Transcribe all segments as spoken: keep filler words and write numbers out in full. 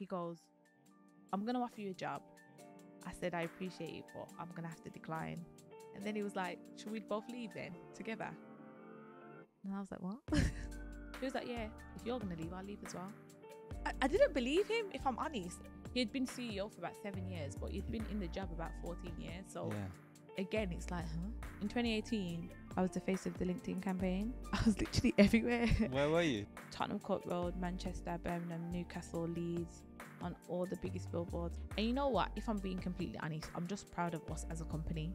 He goes, I'm going to offer you a job. I said, I appreciate it, but I'm going to have to decline. And then he was like, should we both leave then together? And I was like, what? He was like, yeah, if you're going to leave, I'll leave as well. I, I didn't believe him, if I'm honest. He'd been C E O for about seven years, but he'd been in the job about fourteen years. So yeah. Again, it's like, huh? In twenty eighteen, I was the face of the LinkedIn campaign. I was literally everywhere. Where were you? Tottenham Court Road, Manchester, Birmingham, Newcastle, Leeds, on all the biggest billboards. And you know what? If I'm being completely honest, I'm just proud of us as a company.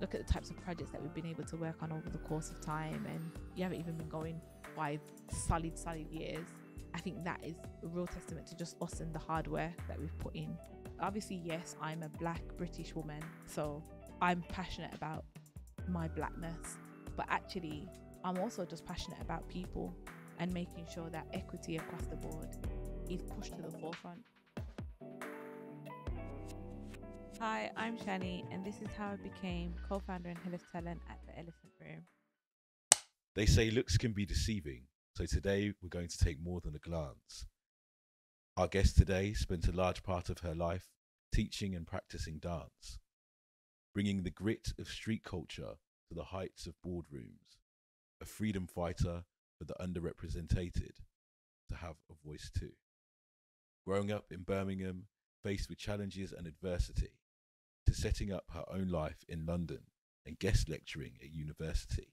Look at the types of projects that we've been able to work on over the course of time, and you haven't even been going five solid, solid years. I think that is a real testament to just us and the hard work that we've put in. Obviously, yes, I'm a black British woman, so I'm passionate about my blackness, but actually, I'm also just passionate about people and making sure that equity across the board is pushed to the forefront. Hi, I'm Shannie, and this is how I became co-founder and head of talent at The Elephant Room. They say looks can be deceiving, so today we're going to take more than a glance. Our guest today spent a large part of her life teaching and practicing dance, bringing the grit of street culture to the heights of boardrooms, a freedom fighter for the underrepresented to have a voice too. Growing up in Birmingham, faced with challenges and adversity, to setting up her own life in London and guest lecturing at university.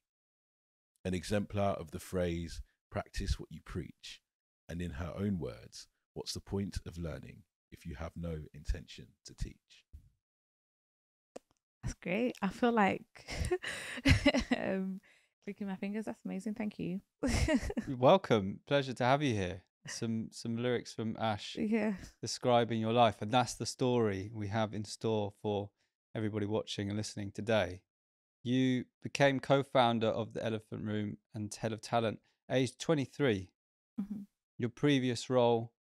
An exemplar of the phrase, practice what you preach, and in her own words, what's the point of learning if you have no intention to teach? That's great. I feel like um, clicking my fingers. That's amazing. Thank you. Welcome. Pleasure to have you here. Some some lyrics from Ash yeah. describing your life, and that's the story we have in store for everybody watching and listening today. You became co-founder of The Elephant Room and head of talent, aged twenty-three. Mm-hmm. Your previous role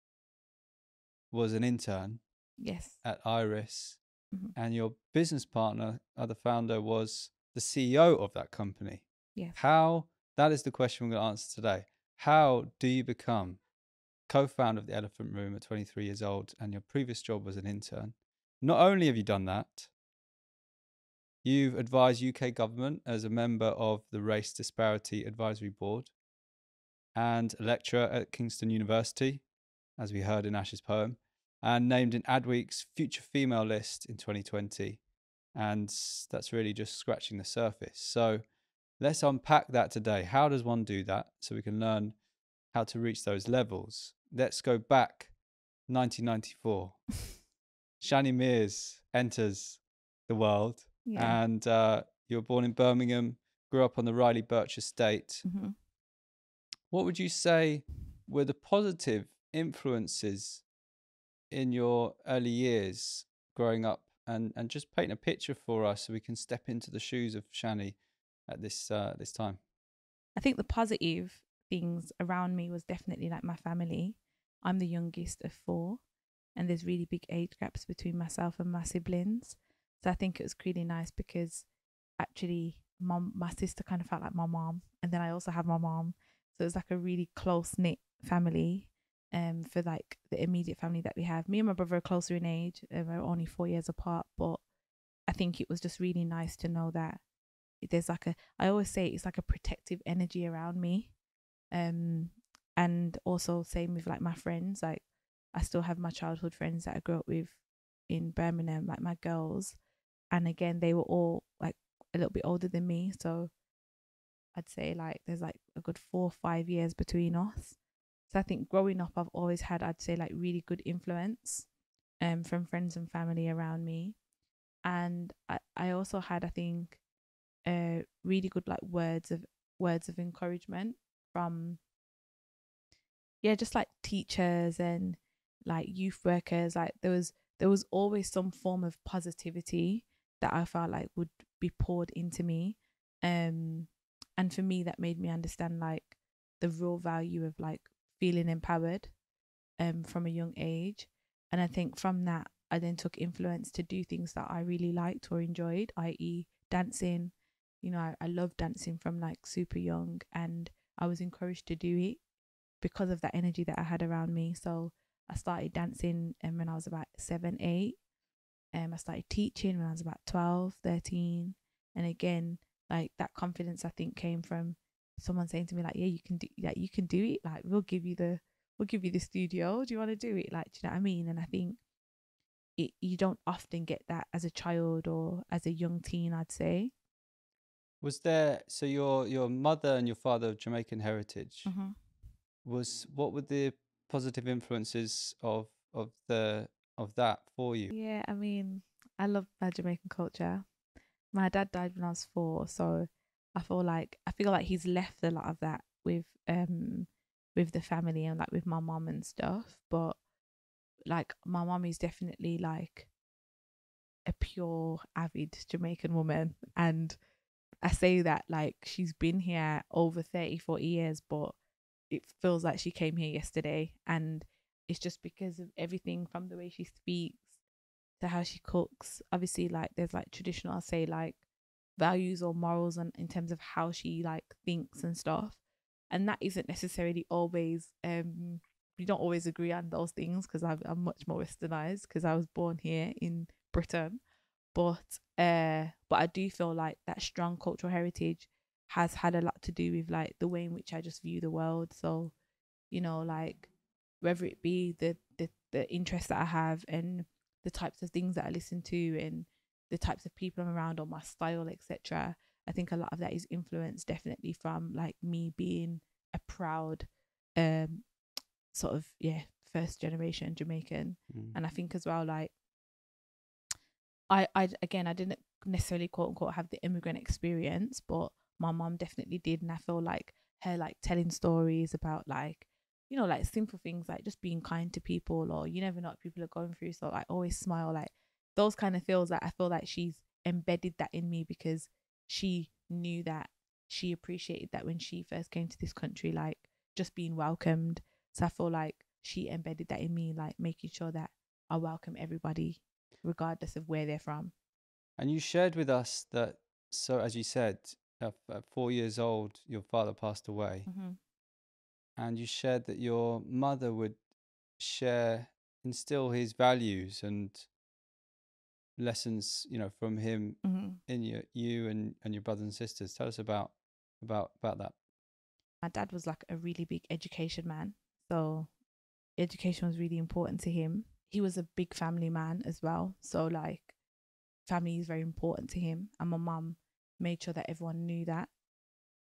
was an intern yes. at Iris, mm-hmm. and your business partner, other founder, was the C E O of that company. Yes. How, that is the question we're going to answer today. How do you become co-founder of The Elephant Room at twenty-three years old, and your previous job was an intern? Not only have you done that, you've advised U K government as a member of the Race Disparity Advisory Board and a lecturer at Kingston University, as we heard in Ash's poem, and named in Adweek's Future Female list in twenty twenty. And that's really just scratching the surface. So let's unpack that today. How does one do that so we can learn how to reach those levels? Let's go back nineteen ninety-four. Shannie Mears enters the world. Yeah. And uh, you were born in Birmingham, grew up on the Riley Birch estate. Mm-hmm. What would you say were the positive influences in your early years growing up? And, and just paint a picture for us so we can step into the shoes of Shannie at this, uh, this time. I think the positive things around me was definitely like my family. I'm the youngest of four, and there's really big age gaps between myself and my siblings. So I think it was really nice because actually my, my sister kind of felt like my mom, and then I also have my mom. So it was like a really close-knit family um, for like the immediate family that we have. Me and my brother are closer in age, and we're only four years apart. But I think it was just really nice to know that there's like a, I always say it's like a protective energy around me. Um, and also same with like my friends. Like I still have my childhood friends that I grew up with in Birmingham, like my girls. And again, they were all like a little bit older than me. So I'd say like there's like a good four or five years between us. So I think growing up, I've always had, I'd say like really good influence um, from friends and family around me. And I, I also had, I think, uh, really good like words of words of encouragement from, yeah, just like teachers and like youth workers. Like there was, there was always some form of positivity that I felt like would be poured into me. Um, and for me, that made me understand like the real value of like feeling empowered um, from a young age. And I think from that, I then took influence to do things that I really liked or enjoyed, that is dancing. You know, I, I loved dancing from like super young, and I was encouraged to do it because of that energy that I had around me. So I started dancing um, when I was about seven, eight. Um, I started teaching when I was about twelve, thirteen. And again, like that confidence I think came from someone saying to me like, yeah, you can do like you can do it. Like we'll give you the we'll give you the studio. Do you want to do it? Like, do you know what I mean? And I think it you don't often get that as a child or as a young teen, I'd say. Was there, so your your mother and your father of Jamaican heritage, mm-hmm. was what were the positive influences of of the of that for you? Yeah, I mean, I love my Jamaican culture. My dad died when I was four, so I feel like I feel like he's left a lot of that with um with the family and like with my mum and stuff. But like my mum is definitely like a pure avid Jamaican woman, and I say that like she's been here over thirty, forty years, but it feels like she came here yesterday. And it's just because of everything from the way she speaks to how she cooks. Obviously, like there's like traditional, I'll say like values or morals and in terms of how she like thinks and stuff. And that isn't necessarily always, um, we don't always agree on those things because I'm much more westernized because I was born here in Britain. But, uh, but I do feel like that strong cultural heritage has had a lot to do with like the way in which I just view the world. So, you know, like whether it be the, the, the interests that I have and the types of things that I listen to and the types of people I'm around or my style, et cetera. I think a lot of that is influenced definitely from like me being a proud um, sort of, yeah, first generation Jamaican. Mm. And I think as well, like, I, I again, I didn't necessarily quote unquote have the immigrant experience, but my mom definitely did. And I feel like her like telling stories about like, you know, like simple things like just being kind to people, or you never know what people are going through, so like always smile, like those kind of feels. Like I feel like she's embedded that in me because she knew that, she appreciated that when she first came to this country, like just being welcomed. So I feel like she embedded that in me, like making sure that I welcome everybody regardless of where they're from. And you shared with us that, so as you said, at four years old, your father passed away. Mm-hmm. And you shared that your mother would share, instill his values and lessons, you know, from him, mm-hmm. in your, you and, and your brothers and sisters. Tell us about, about, about that. My dad was like a really big education man. So education was really important to him. He was a big family man as well. So like family is very important to him. And my mum made sure that everyone knew that.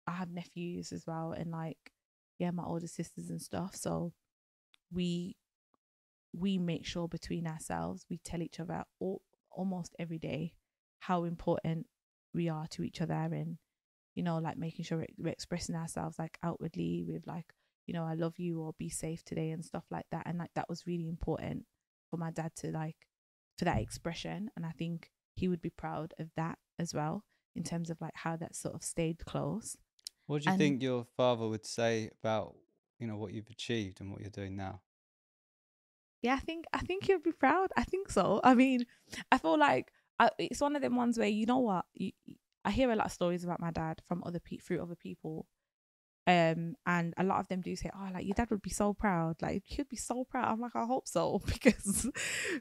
I have nephews as well, and like, yeah, my older sisters and stuff. So we we make sure between ourselves, we tell each other all, almost every day how important we are to each other. And, you know, like making sure we're expressing ourselves like outwardly with like, you know, I love you or be safe today and stuff like that. And like that was really important for my dad to like, for that expression. And I think he would be proud of that as well in terms of like how that sort of stayed close. What do you and, think your father would say about, you know, what you've achieved and what you're doing now? Yeah, I think I think he'd be proud. I think so. I mean, I feel like I, it's one of them ones where, you know what, you, I hear a lot of stories about my dad from other people, through other people, um, and a lot of them do say, "Oh, like your dad would be so proud. Like he'd be so proud." I'm like, I hope so, because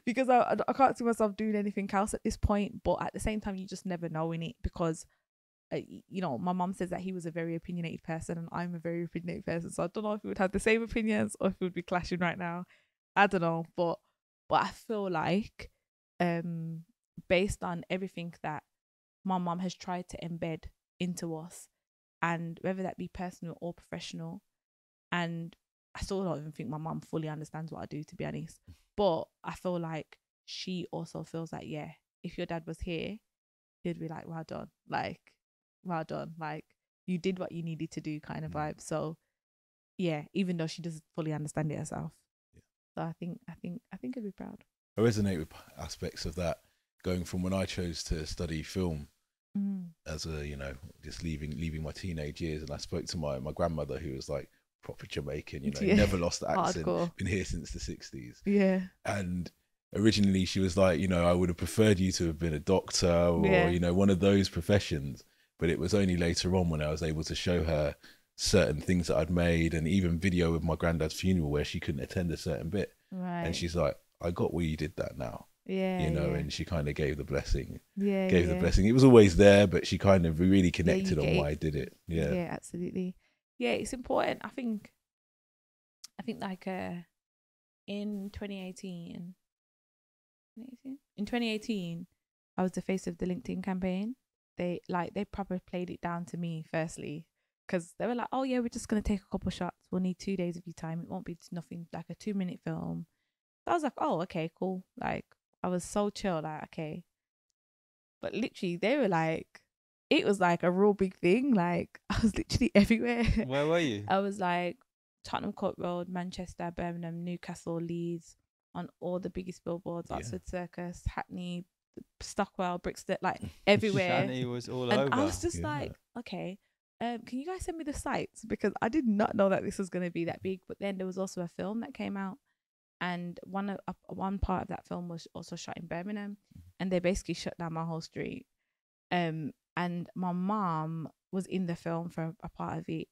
because I I can't see myself doing anything else at this point. But at the same time, you just never know in it because. You know, my mum says that he was a very opinionated person and I'm a very opinionated person, so I don't know if we would have the same opinions or if we would be clashing right now. I don't know, but but I feel like um based on everything that my mum has tried to embed into us, and whether that be personal or professional, and I still don't even think my mum fully understands what I do, to be honest, but I feel like she also feels like, yeah, if your dad was here, he'd be like, well done, like well done, like you did what you needed to do, kind of vibe. So yeah, even though she doesn't fully understand it herself. Yeah. So I think I think I think I'd be proud. I resonate with aspects of that, going from when I chose to study film, mm. as a, you know, just leaving leaving my teenage years, and I spoke to my my grandmother, who was like proper Jamaican, you know, yeah. never lost the accent, hardcore. Been here since the sixties. Yeah. And originally she was like, you know, I would have preferred you to have been a doctor or yeah. you know, one of those professions. But it was only later on when I was able to show her certain things that I'd made, and even video of my granddad's funeral where she couldn't attend a certain bit. Right. And she's like, I got where you did that now. Yeah. You know, yeah. and she kind of gave the blessing. Yeah. Gave yeah. the blessing. It was always there, but she kind of really connected yeah, on why I did it. Yeah. Yeah, absolutely. Yeah, it's important. I think, I think like uh, in twenty eighteen, in twenty eighteen, I was the face of the LinkedIn campaign. They like, they probably played it down to me firstly, because they were like, oh yeah, we're just going to take a couple shots. We'll need two days of your time. It won't be nothing like a two minute film. So I was like, oh, okay, cool. Like I was so chill, like, okay. But literally they were like, it was like a real big thing. Like I was literally everywhere. Where were you? I was like Tottenham Court Road, Manchester, Birmingham, Newcastle, Leeds, on all the biggest billboards, yeah. Oxford Circus, Hackney, Stockwell, Brixton, like everywhere. Shannie was all and over. I was just yeah. like, okay, um, can you guys send me the sites? Because I did not know that this was going to be that big. But then there was also a film that came out. And one, uh, one part of that film was also shot in Birmingham. And they basically shut down my whole street. Um, and my mom was in the film for a part of it.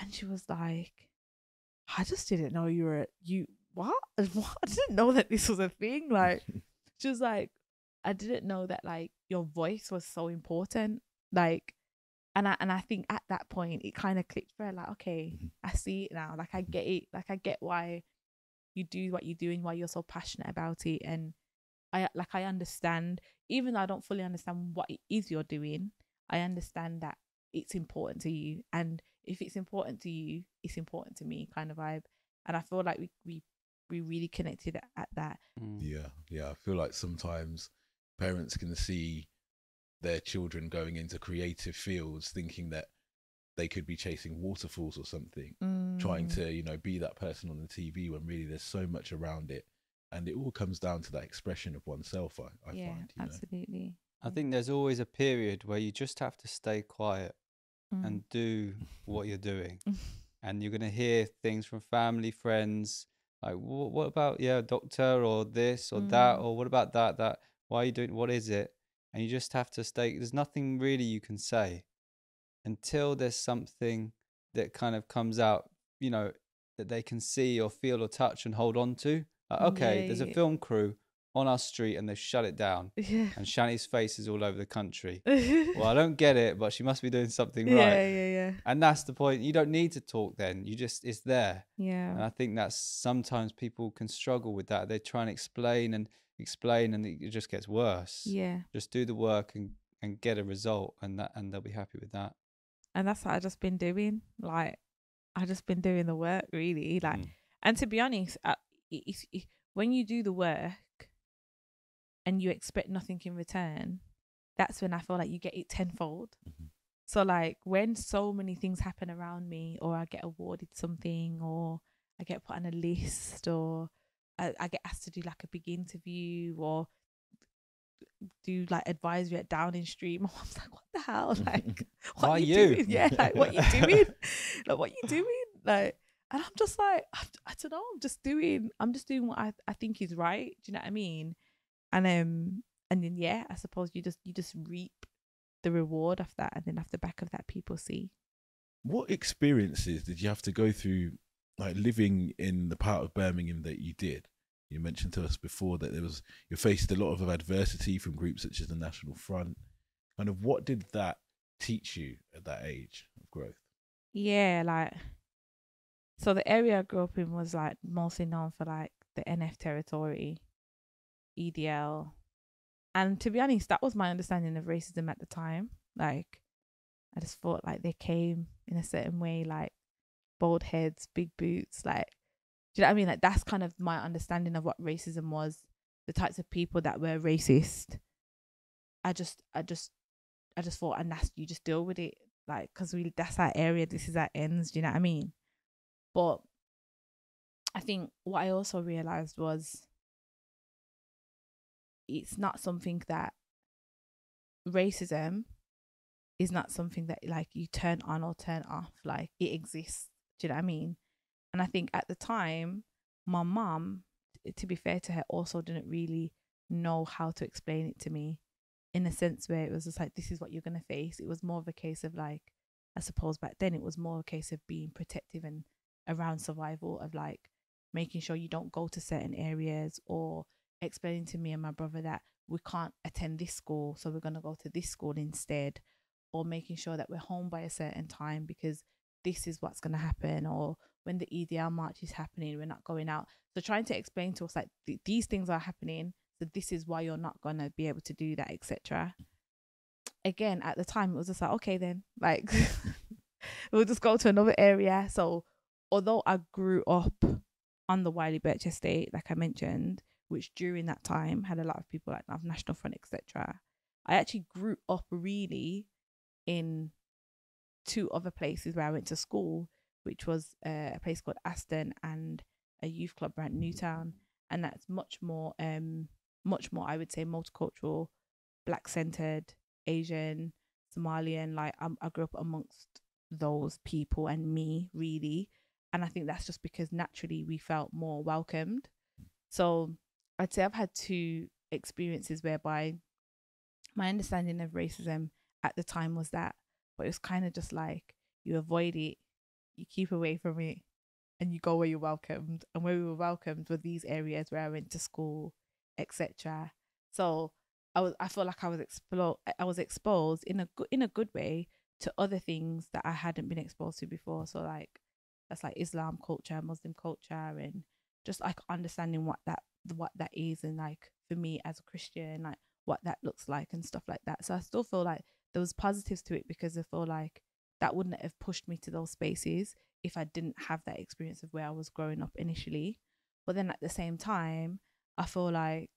And she was like, I just didn't know you were, you, what? what? I didn't know that this was a thing. Like, she was like, I didn't know that like your voice was so important. Like, and I, and I think at that point it kind of clicked for her, like, okay, I see it now. Like I get it. Like I get why you do what you do and why you're so passionate about it. And I, like, I understand, even though I don't fully understand what it is you're doing, I understand that it's important to you. And if it's important to you, it's important to me kind of vibe. And I feel like we, we, we really connected at, at that. Yeah. Yeah. I feel like sometimes parents can see their children going into creative fields thinking that they could be chasing waterfalls or something, mm. trying to, you know, be that person on the T V when really there's so much around it. And it all comes down to that expression of oneself, I, I yeah, find. Yeah, absolutely. Know? I think there's always a period where you just have to stay quiet mm. and do what you're doing. And you're going to hear things from family, friends, like, what about, yeah, doctor or this or mm. that, or what about that, that? Why are you doing, what is it? And you just have to stay, there's nothing really you can say until there's something that kind of comes out, you know, that they can see or feel or touch and hold on to. Like, okay, yeah, there's yeah. a film crew on our street and they shut it down. Yeah. And Shannie's face is all over the country. Well, I don't get it, but she must be doing something yeah, right. Yeah, yeah, yeah. And that's the point. You don't need to talk then. You just, it's there. Yeah. And I think that's sometimes people can struggle with that. They try and explain and explain and it just gets worse. Yeah. Just do the work and, and get a result and that, and they'll be happy with that. And that's what I've just been doing. Like, I've just been doing the work really. Like, mm. and to be honest, I, it, it, when you do the work, and you expect nothing in return, that's when I feel like you get it tenfold. Mm-hmm. So like when so many things happen around me, or I get awarded something, or I get put on a list, or I, I get asked to do like a big interview, or do like advisory at Downing Street. My mom's like, what the hell? Like, what are you? you? Doing? Yeah, like what you doing? Like what you doing? Like, and I'm just like, I, I don't know. I'm just doing. I'm just doing what I I think is right. Do you know what I mean? And um and then yeah, I suppose you just you just reap the reward of that, and then off the back of that, people see. What experiences did you have to go through, like living in the part of Birmingham that you did? You mentioned to us before that there was you faced a lot of adversity from groups such as the National Front. Kind of what did that teach you at that age of growth? Yeah, like so the area I grew up in was like mostly known for like the N F territory. E D L, and to be honest, that was my understanding of racism at the time. Like I just thought like they came in a certain way, like bald heads, big boots, like do you know what I mean? Like that's kind of my understanding of what racism was, the types of people that were racist. I just I just I just thought, and that's you just deal with it, like because we that's our area, this is our ends, do you know what I mean? But I think what I also realized was it's not something that racism is not something that like you turn on or turn off, like it exists, do you know what I mean? And I think at the time my mum, to be fair to her, also didn't really know how to explain it to me in a sense where it was just like this is what you're gonna face. It was more of a case of like I suppose back then it was more a case of being protective and around survival of like making sure you don't go to certain areas, or explaining to me and my brother that we can't attend this school, so we're going to go to this school instead, or making sure that we're home by a certain time because this is what's going to happen, or when the E D L march is happening, we're not going out. So trying to explain to us like th these things are happening, so this is why you're not going to be able to do that, et cetera. Again, at the time, it was just like, okay then, like we'll just go to another area. So although I grew up on the Riley Birch estate, like I mentioned, which during that time had a lot of people like National Front, et cetera, I actually grew up really in two other places where I went to school, which was uh, a place called Aston and a youth club around Newtown, and that's much more, um, much more, I would say, multicultural, black-centered, Asian, Somalian. Like um, I grew up amongst those people and me really, and I think that's just because naturally we felt more welcomed. So I'd say I've had two experiences whereby my understanding of racism at the time was that, but it was kind of just like, you avoid it, you keep away from it, and you go where you're welcomed. And where we were welcomed were these areas where I went to school, et cetera. So I was, I felt like I was expo I was exposed in a in a good way to other things that I hadn't been exposed to before. So like that's like Islam culture, Muslim culture, and just like understanding what that what that is, and like for me as a Christian, like what that looks like and stuff like that. So I still feel like there was positives to it, because I feel like that wouldn't have pushed me to those spaces if I didn't have that experience of where I was growing up initially. But then at the same time, I feel like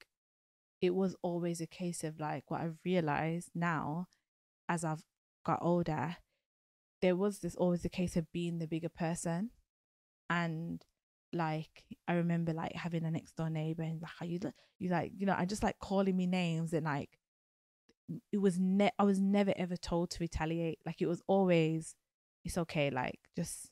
it was always a case of like, what I've realized now as I've got older, there was this always a case of being the bigger person. And like I remember like having a next door neighbor and like, how you you like, you know, I just like calling me names, and like it was ne I was never ever told to retaliate. Like it was always, it's okay, like just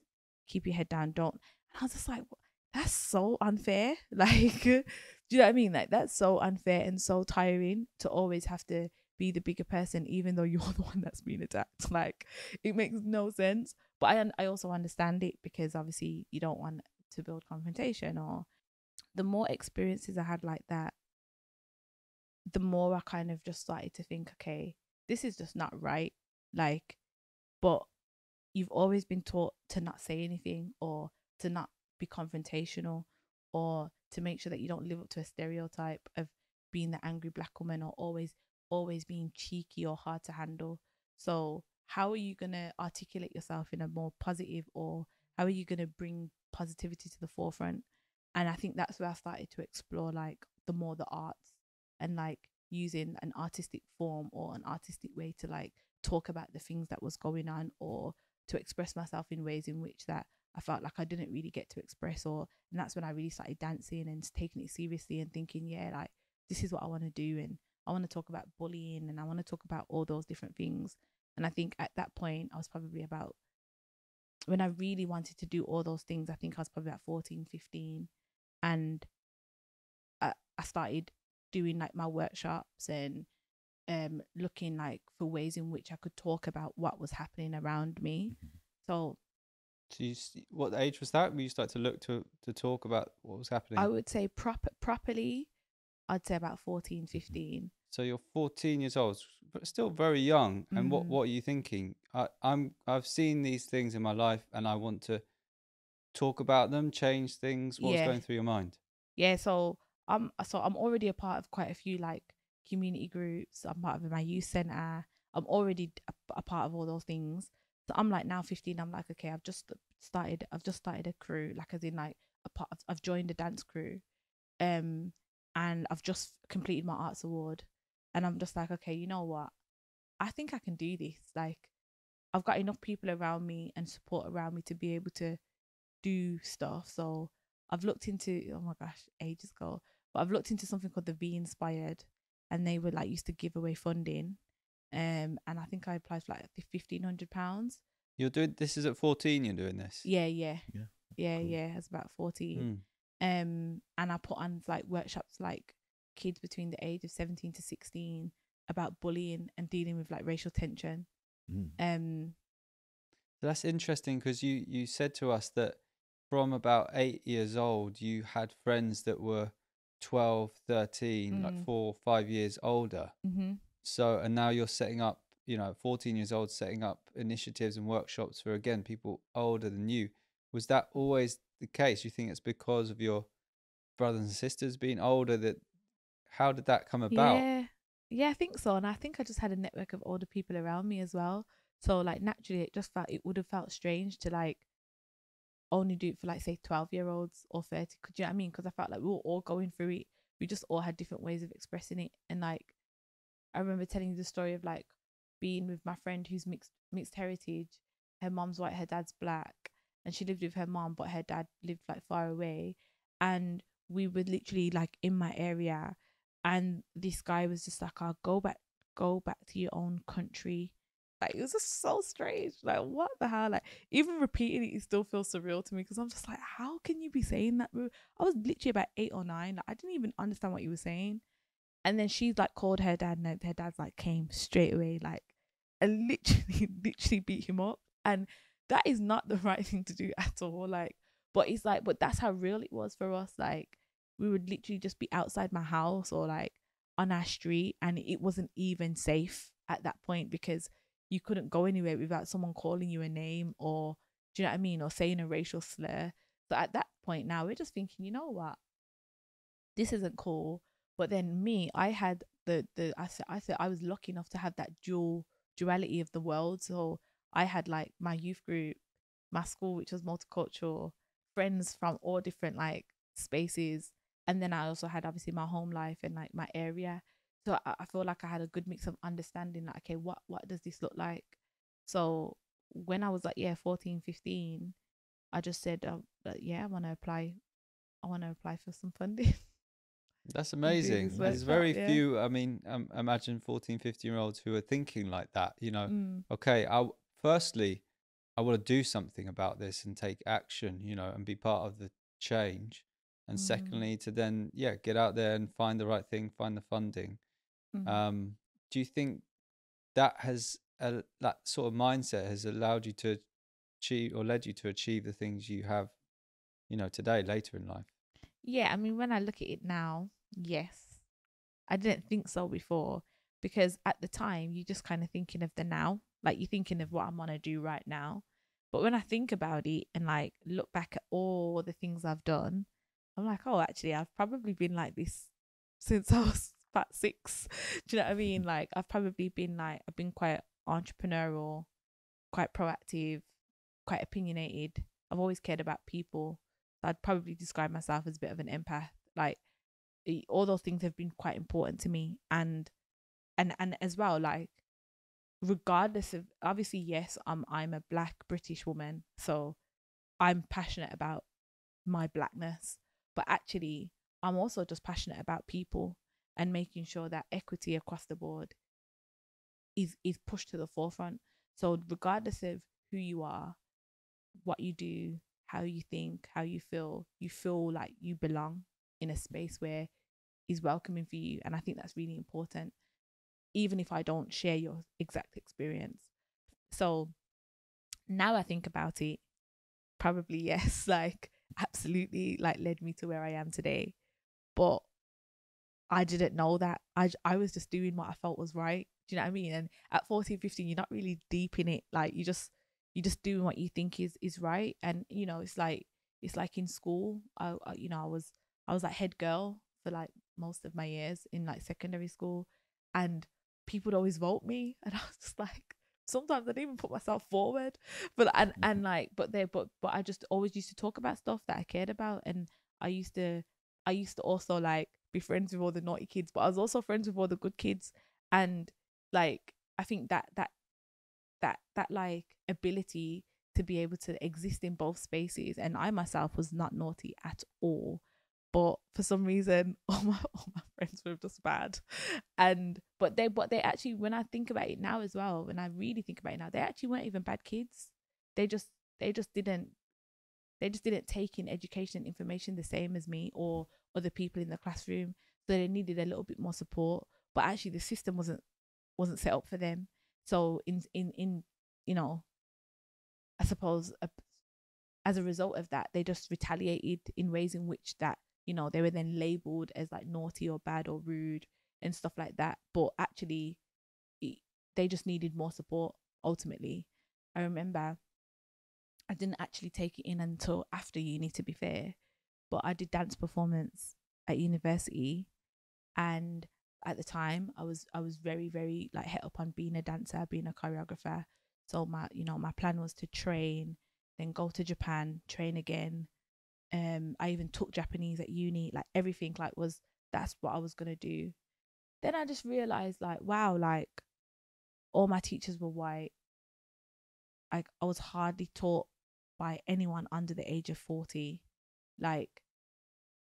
keep your head down, don't. And I was just like, what? That's so unfair. Like, do you know what I mean? Like that's so unfair and so tiring to always have to be the bigger person, even though you're the one that's being attacked. Like it makes no sense. But I I also understand it, because obviously you don't want to build confrontation. Or the more experiences I had like that, the more I kind of just started to think, okay, this is just not right. Like, but you've always been taught to not say anything, or to not be confrontational, or to make sure that you don't live up to a stereotype of being the angry black woman, or always always being cheeky or hard to handle. So how are you going to articulate yourself in a more positive, or how are you going to bring positivity to the forefront? And I think that's where I started to explore like the more the arts, and like using an artistic form or an artistic way to like talk about the things that was going on, or to express myself in ways in which that I felt like I didn't really get to express. Or and that's when I really started dancing and taking it seriously and thinking, yeah, like this is what I want to do, and I want to talk about bullying, and I want to talk about all those different things. And I think at that point I was probably about, when I really wanted to do all those things, I think I was probably about fourteen, fifteen, and I, I started doing like my workshops and um looking like for ways in which I could talk about what was happening around me. So, so you, what age was that when you started to look to to talk about what was happening? I would say proper properly I'd say about fourteen, fifteen. So you're fourteen years old, but still very young. And mm-hmm. what what are you thinking? I, I'm I've seen these things in my life, and I want to talk about them, change things. What's yeah. going through your mind? Yeah, so Um, so I'm already a part of quite a few like community groups. I'm part of my youth centre. I'm already a, a part of all those things. So I'm like now fifteen, I'm like, okay, I've just started, I've just started a crew, like as in like a part of, I've joined a dance crew. Um, and I've just completed my arts award. And I'm just like, okay, you know what? I think I can do this. Like I've got enough people around me and support around me to be able to do stuff. So I've looked into, oh my gosh, ages ago. But I've looked into something called the V Inspired, and they were like used to give away funding, um, and I think I applied for like fifteen hundred pounds. You're doing this is at fourteen. You're doing this. Yeah, yeah, yeah, yeah, cool. yeah. I was about fourteen, mm. um, and I put on like workshops like kids between the age of seventeen to sixteen about bullying and dealing with like racial tension. Mm. Um, that's interesting, because you you said to us that from about eight years old, you had friends that were twelve, thirteen, mm. like four, five years older. Mm-hmm. So, and now you're setting up, you know, fourteen years old, setting up initiatives and workshops for, again, people older than you. Was that always the case? You think it's because of your brothers and sisters being older that, how did that come about? Yeah, yeah, I think so. And I think I just had a network of older people around me as well. So like naturally it just felt, it would have felt strange to like only do it for like say twelve year olds or thirty. Could you know what I mean? Because I felt like we were all going through it. We just all had different ways of expressing it. And like I remember telling you the story of like being with my friend who's mixed mixed heritage. Her mom's white, her dad's black, and she lived with her mom, but her dad lived like far away. And we were literally like in my area, and this guy was just like, "I'll go back, go back to your own country." Like it was just so strange. Like what the hell? Like even repeating it, it still feels surreal to me because I'm just like, how can you be saying that? I was literally about eight or nine. Like, I didn't even understand what you were saying. And then she's like called her dad, and her dad's like came straight away, like, and literally, literally beat him up. And that is not the right thing to do at all. Like, but it's like, but that's how real it was for us. Like we would literally just be outside my house or like on our street, and it wasn't even safe at that point because you couldn't go anywhere without someone calling you a name or, do you know what I mean? Or saying a racial slur. So at that point now, we're just thinking, you know what? This isn't cool. But then me, I had the, the I said, I said I was lucky enough to have that dual duality of the world. So I had like my youth group, my school, which was multicultural, friends from all different like spaces. And then I also had obviously my home life and like my area. So I, I feel like I had a good mix of understanding, like, okay, what, what does this look like? So when I was like, yeah, fourteen, fifteen, I just said, um, yeah, I want to apply. I want to apply for some funding. That's amazing. There's very yeah. few, I mean, um, imagine fourteen, fifteen year olds who are thinking like that, you know, mm. okay, I firstly, I want to do something about this and take action, you know, and be part of the change. And mm. secondly, to then, yeah, get out there and find the right thing, find the funding. Mm. Um, do you think that has uh, that sort of mindset has allowed you to achieve or led you to achieve the things you have, you know, today, later in life? Yeah, I mean, when I look at it now, yes, I didn't think so before because at the time you're just kind of thinking of the now, like you're thinking of what I'm gonna do right now. But when I think about it and like look back at all the things I've done, I'm like, oh, actually, I've probably been like this since I was about six. Do you know what I mean? Like I've probably been like, I've been quite entrepreneurial, quite proactive, quite opinionated. I've always cared about people. I'd probably describe myself as a bit of an empath. Like all those things have been quite important to me. And and and as well, like regardless of, obviously, yes, I'm I'm a black British woman, so I'm passionate about my blackness, but actually I'm also just passionate about people and making sure that equity across the board is is pushed to the forefront. So regardless of who you are, what you do, how you think, how you feel, you feel like you belong in a space where is welcoming for you. And I think that's really important, even if I don't share your exact experience. So now I think about it, probably yes, like absolutely like led me to where I am today. But I didn't know that. I, I was just doing what I felt was right. Do you know what I mean? And at fourteen, fifteen, you're not really deep in it. Like you just, you just doing what you think is is right. And you know, it's like it's like in school, I, I you know I was I was like head girl for like most of my years in like secondary school, and people would always vote me, and I was just like, sometimes I didn't even put myself forward, but and and like but they but but I just always used to talk about stuff that I cared about, and I used to I used to also like be friends with all the naughty kids, but I was also friends with all the good kids. And like I think that that that that like ability to be able to exist in both spaces, and I myself was not naughty at all, but for some reason all my all my friends were just bad. And but they but they actually, when I think about it now as well, when I really think about it now, they actually weren't even bad kids. They just they just didn't they just didn't take in education and information the same as me or other people in the classroom, so they needed a little bit more support. But actually the system wasn't wasn't set up for them. So in in in you know, I suppose a, as a result of that, they just retaliated in ways in which that, you know, they were then labeled as like naughty or bad or rude and stuff like that. But actually, it, they just needed more support. Ultimately, I remember I didn't actually take it in until after uni, to be fair, but I did dance performance at university, and at the time I was I was very very like hit up on being a dancer, being a choreographer. So my you know my plan was to train, then go to Japan, train again. Um, I even took Japanese at uni, like everything like was that's what I was gonna do. Then I just realized like wow, like all my teachers were white. I I was hardly taught by anyone under the age of forty. Like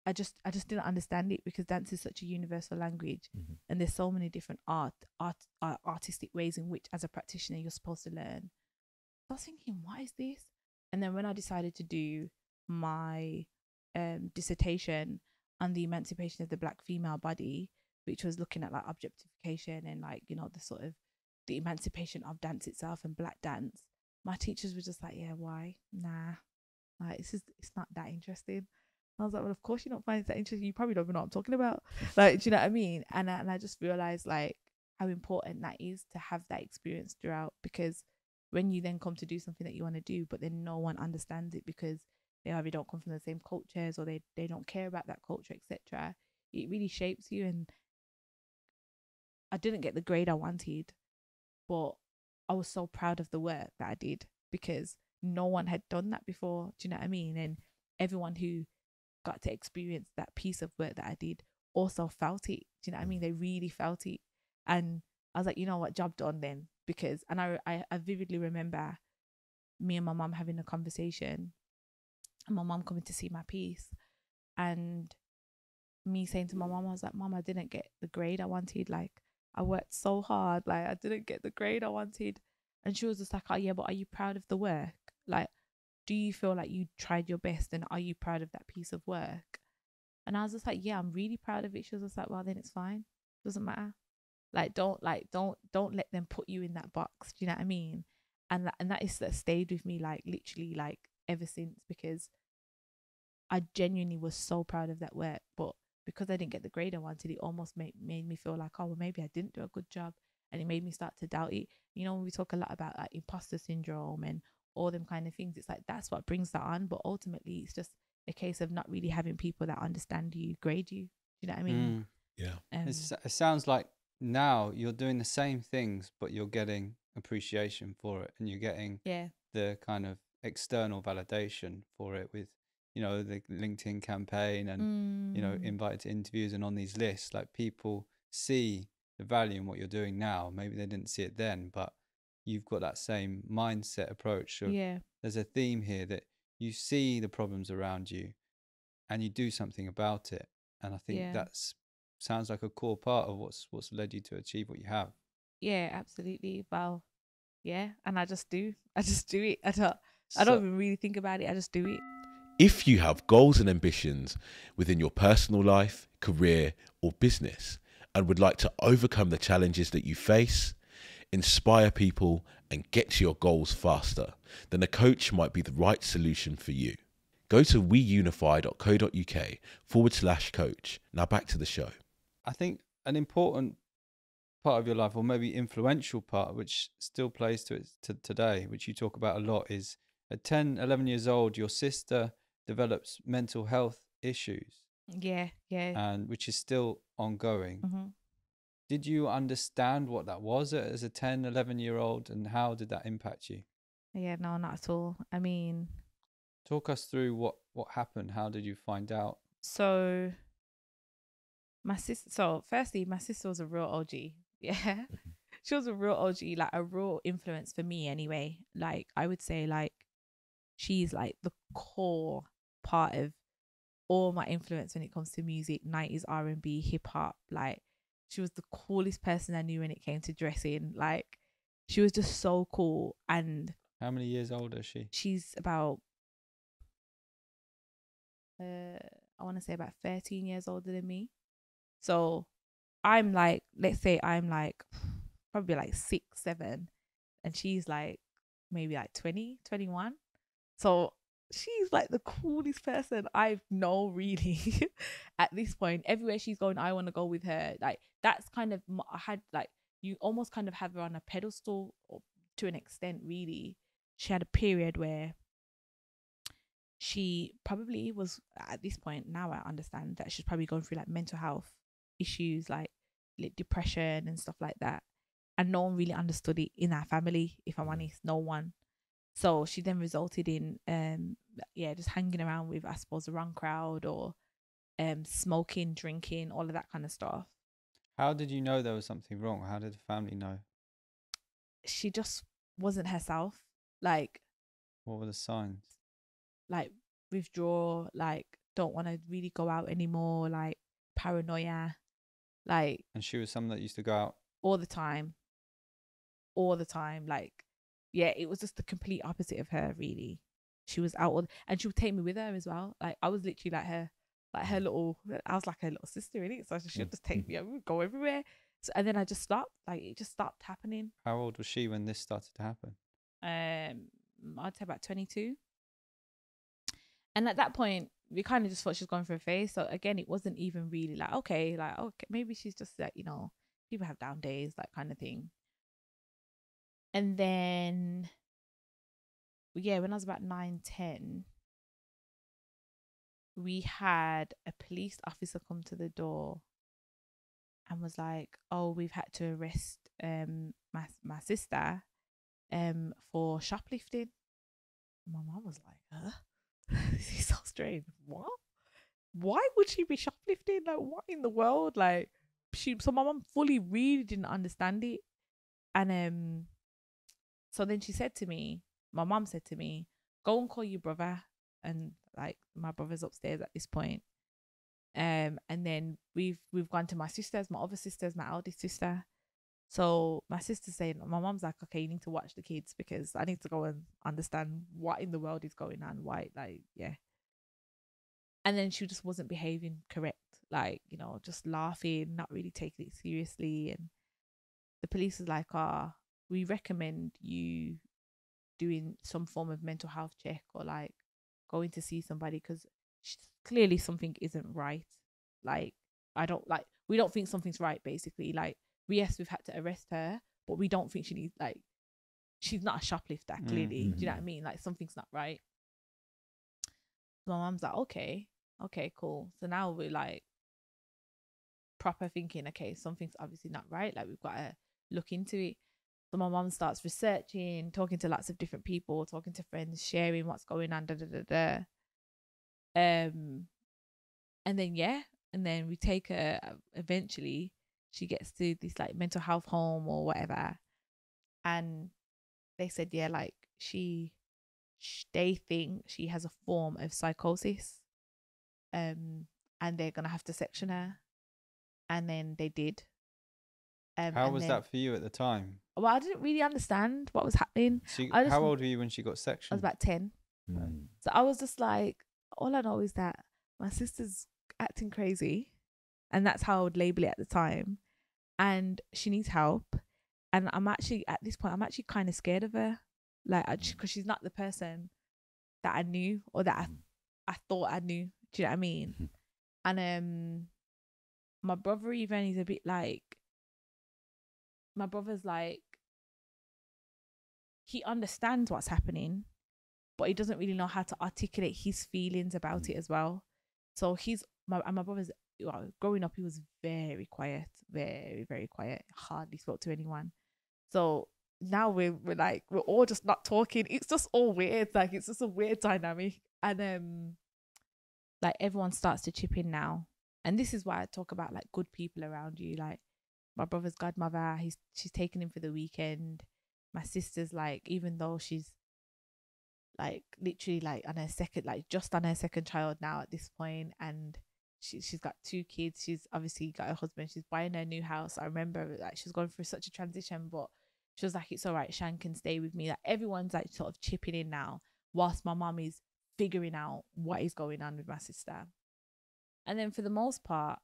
I just I just didn't understand it, because dance is such a universal language, mm-hmm. and there's so many different art, art art artistic ways in which as a practitioner you're supposed to learn. So I was thinking, what is this? And then when I decided to do my um, dissertation on the emancipation of the black female body, which was looking at like objectification and like, you know, the sort of the emancipation of dance itself and black dance, my teachers were just like, yeah, why? Nah, like this is it's not that interesting. I was like, well, of course you don't find it that interesting. You probably don't even know what I'm talking about. Like, do you know what I mean? And I, and I just realized like how important that is to have that experience throughout, because when you then come to do something that you want to do, but then no one understands it because they either don't come from the same cultures or they, they don't care about that culture, et cetera. It really shapes you. And I didn't get the grade I wanted, but I was so proud of the work that I did because no one had done that before. Do you know what I mean? And everyone who got to experience that piece of work that I did also felt it. Do you know what I mean? They really felt it. And I was like, you know what, job done then. Because, and I, I, I vividly remember me and my mum having a conversation and my mum coming to see my piece and me saying to my mum, I was like, Mum, I didn't get the grade I wanted. Like, I worked so hard. Like, I didn't get the grade I wanted. And she was just like, oh yeah, but are you proud of the work? Like, do you feel like you tried your best and are you proud of that piece of work? And I was just like, yeah, I'm really proud of it. She was just like, well, then it's fine. It doesn't matter. Like, don't, like, don't, don't let them put you in that box. Do you know what I mean? And that, and that is that stayed with me, like, literally, like, ever since, because I genuinely was so proud of that work. But because I didn't get the grade I wanted, it almost made, made me feel like, oh, well, maybe I didn't do a good job. And it made me start to doubt it. You know, we talk a lot about, like, imposter syndrome and all them kind of things. It's like that's what brings that on, but ultimately it's just a case of not really having people that understand you grade you. Do you know what I mean? Mm, yeah. Um, it's, it sounds like now you're doing the same things, but you're getting appreciation for it, and you're getting yeah the kind of external validation for it with, you know, the LinkedIn campaign and mm. you know, invited to interviews and on these lists. Like, people see the value in what you're doing now. Maybe they didn't see it then, but you've got that same mindset approach. Of, yeah. There's a theme here that you see the problems around you and you do something about it. And I think yeah. that's sounds like a core part of what's, what's led you to achieve what you have. Yeah, absolutely. Well, yeah. And I just do, I just do it. I don't, so, I don't even really think about it. I just do it. If you have goals and ambitions within your personal life, career or business, and would like to overcome the challenges that you face, inspire people and get to your goals faster, then a coach might be the right solution for you. Go to weunify.co.uk forward slash coach. Now back to the show. I think an important part of your life, or maybe influential part, which still plays to it to today, which you talk about a lot, is at ten, eleven years old, your sister develops mental health issues. Yeah, yeah. And which is still ongoing. Mm-hmm. Did you understand what that was as a ten, eleven year old, and how did that impact you? Yeah, no, not at all. I mean, talk us through what, what happened. How did you find out? So my sister, so firstly, my sister was a real O G. Yeah. She was a real O G, like a real influence for me anyway. Like, I would say like, she's like the core part of all my influence when it comes to music, nineties R and B, hip hop, like, she was the coolest person I knew when it came to dressing. Like, she was just so cool. And how many years old is she? She's about, uh, I want to say about thirteen years older than me. So I'm like, let's say I'm like probably like six, seven, and she's like maybe like twenty, twenty-one. So she's like the coolest person I've known, really. At this point, everywhere she's going, I want to go with her. Like, that's kind of, I had like, you almost kind of have her on a pedestal, or to an extent, really. She had a period where she probably was, at this point, now I understand that she's probably going through like mental health issues, like, like depression and stuff like that. And no one really understood it in our family, if I'm honest, no one. So she then resulted in, um, yeah, just hanging around with, I suppose, the wrong crowd, or um, smoking, drinking, all of that kind of stuff. How did you know there was something wrong? How did the family know? She just wasn't herself. Like, what were the signs? Like, withdraw, like, don't want to really go out anymore, like, paranoia, like. And she was someone that used to go out? All the time. All the time, like. Yeah, it was just the complete opposite of her, really. She was out all the, and she would take me with her as well. Like, I was literally like her, like her little, I was like her little sister, really. So she would just take me, I would go everywhere. So, and then I just stopped, like, it just stopped happening. How old was she when this started to happen? Um, I'd say about twenty-two. And at that point, we kind of just thought she was going for a phase. So again, it wasn't even really like, okay, like, okay, maybe she's just like, you know, people have down days, that kind of thing. And then, yeah, when I was about nine, ten, we had a police officer come to the door and was like, oh, we've had to arrest um my, my sister um for shoplifting. My mum was like, huh? This is so strange. What? Why would she be shoplifting? Like, what in the world? Like, she, so my mum fully really didn't understand it. And, um... so then she said to me, my mum said to me, go and call your brother. And like, my brother's upstairs at this point. Um, and then we've we've gone to my sisters, my other sisters, my eldest sister. So my sister's saying, my mum's like, okay, you need to watch the kids because I need to go and understand what in the world is going on, why, like, yeah. And then she just wasn't behaving correct. Like, you know, just laughing, not really taking it seriously. And the police was like, ah, oh, we recommend you doing some form of mental health check or like going to see somebody because clearly something isn't right. Like, I don't like, we don't think something's right, basically. Like, we, yes, we've had to arrest her, but we don't think she needs, like, she's not a shoplifter, clearly. Mm-hmm. Do you know what I mean? Like, something's not right. My mum's like, okay, okay, cool. So now we're like proper thinking, okay, something's obviously not right. Like, we've got to look into it. So my mum starts researching, talking to lots of different people, talking to friends, sharing what's going on, da da da da. Um, and then yeah, and then we take her. Eventually, she gets to this like mental health home or whatever, and they said yeah, like she, she they think she has a form of psychosis, um, and they're gonna have to section her, and then they did. Um, how was then, that for you at the time? Well, I didn't really understand what was happening. So you, I just, how old were you when she got sectioned? I was about ten. Mm. So I was just like, all I know is that my sister's acting crazy. And that's how I would label it at the time. And she needs help. And I'm actually, at this point, I'm actually kind of scared of her. Like, because she's not the person that I knew or that I, I thought I knew. Do you know what I mean? And um, my brother even is a bit like, my brother's like, he understands what's happening, but he doesn't really know how to articulate his feelings about it as well. So he's, my, and my brother's, well, growing up, he was very quiet, very, very quiet, hardly spoke to anyone. So now we're, we're like, we're all just not talking. It's just all weird. Like, it's just a weird dynamic. And um, like, everyone starts to chip in now. And this is why I talk about like good people around you. Like, my brother's godmother, he's she's taking him for the weekend. My sister's like, even though she's like literally like on her second, like just on her second child now at this point, and she she's got two kids. She's obviously got her husband. She's buying her new house. I remember like she was going through such a transition, but she was like, it's all right, Shan can stay with me. Like, everyone's like sort of chipping in now, whilst my mum is figuring out what is going on with my sister. And then for the most part,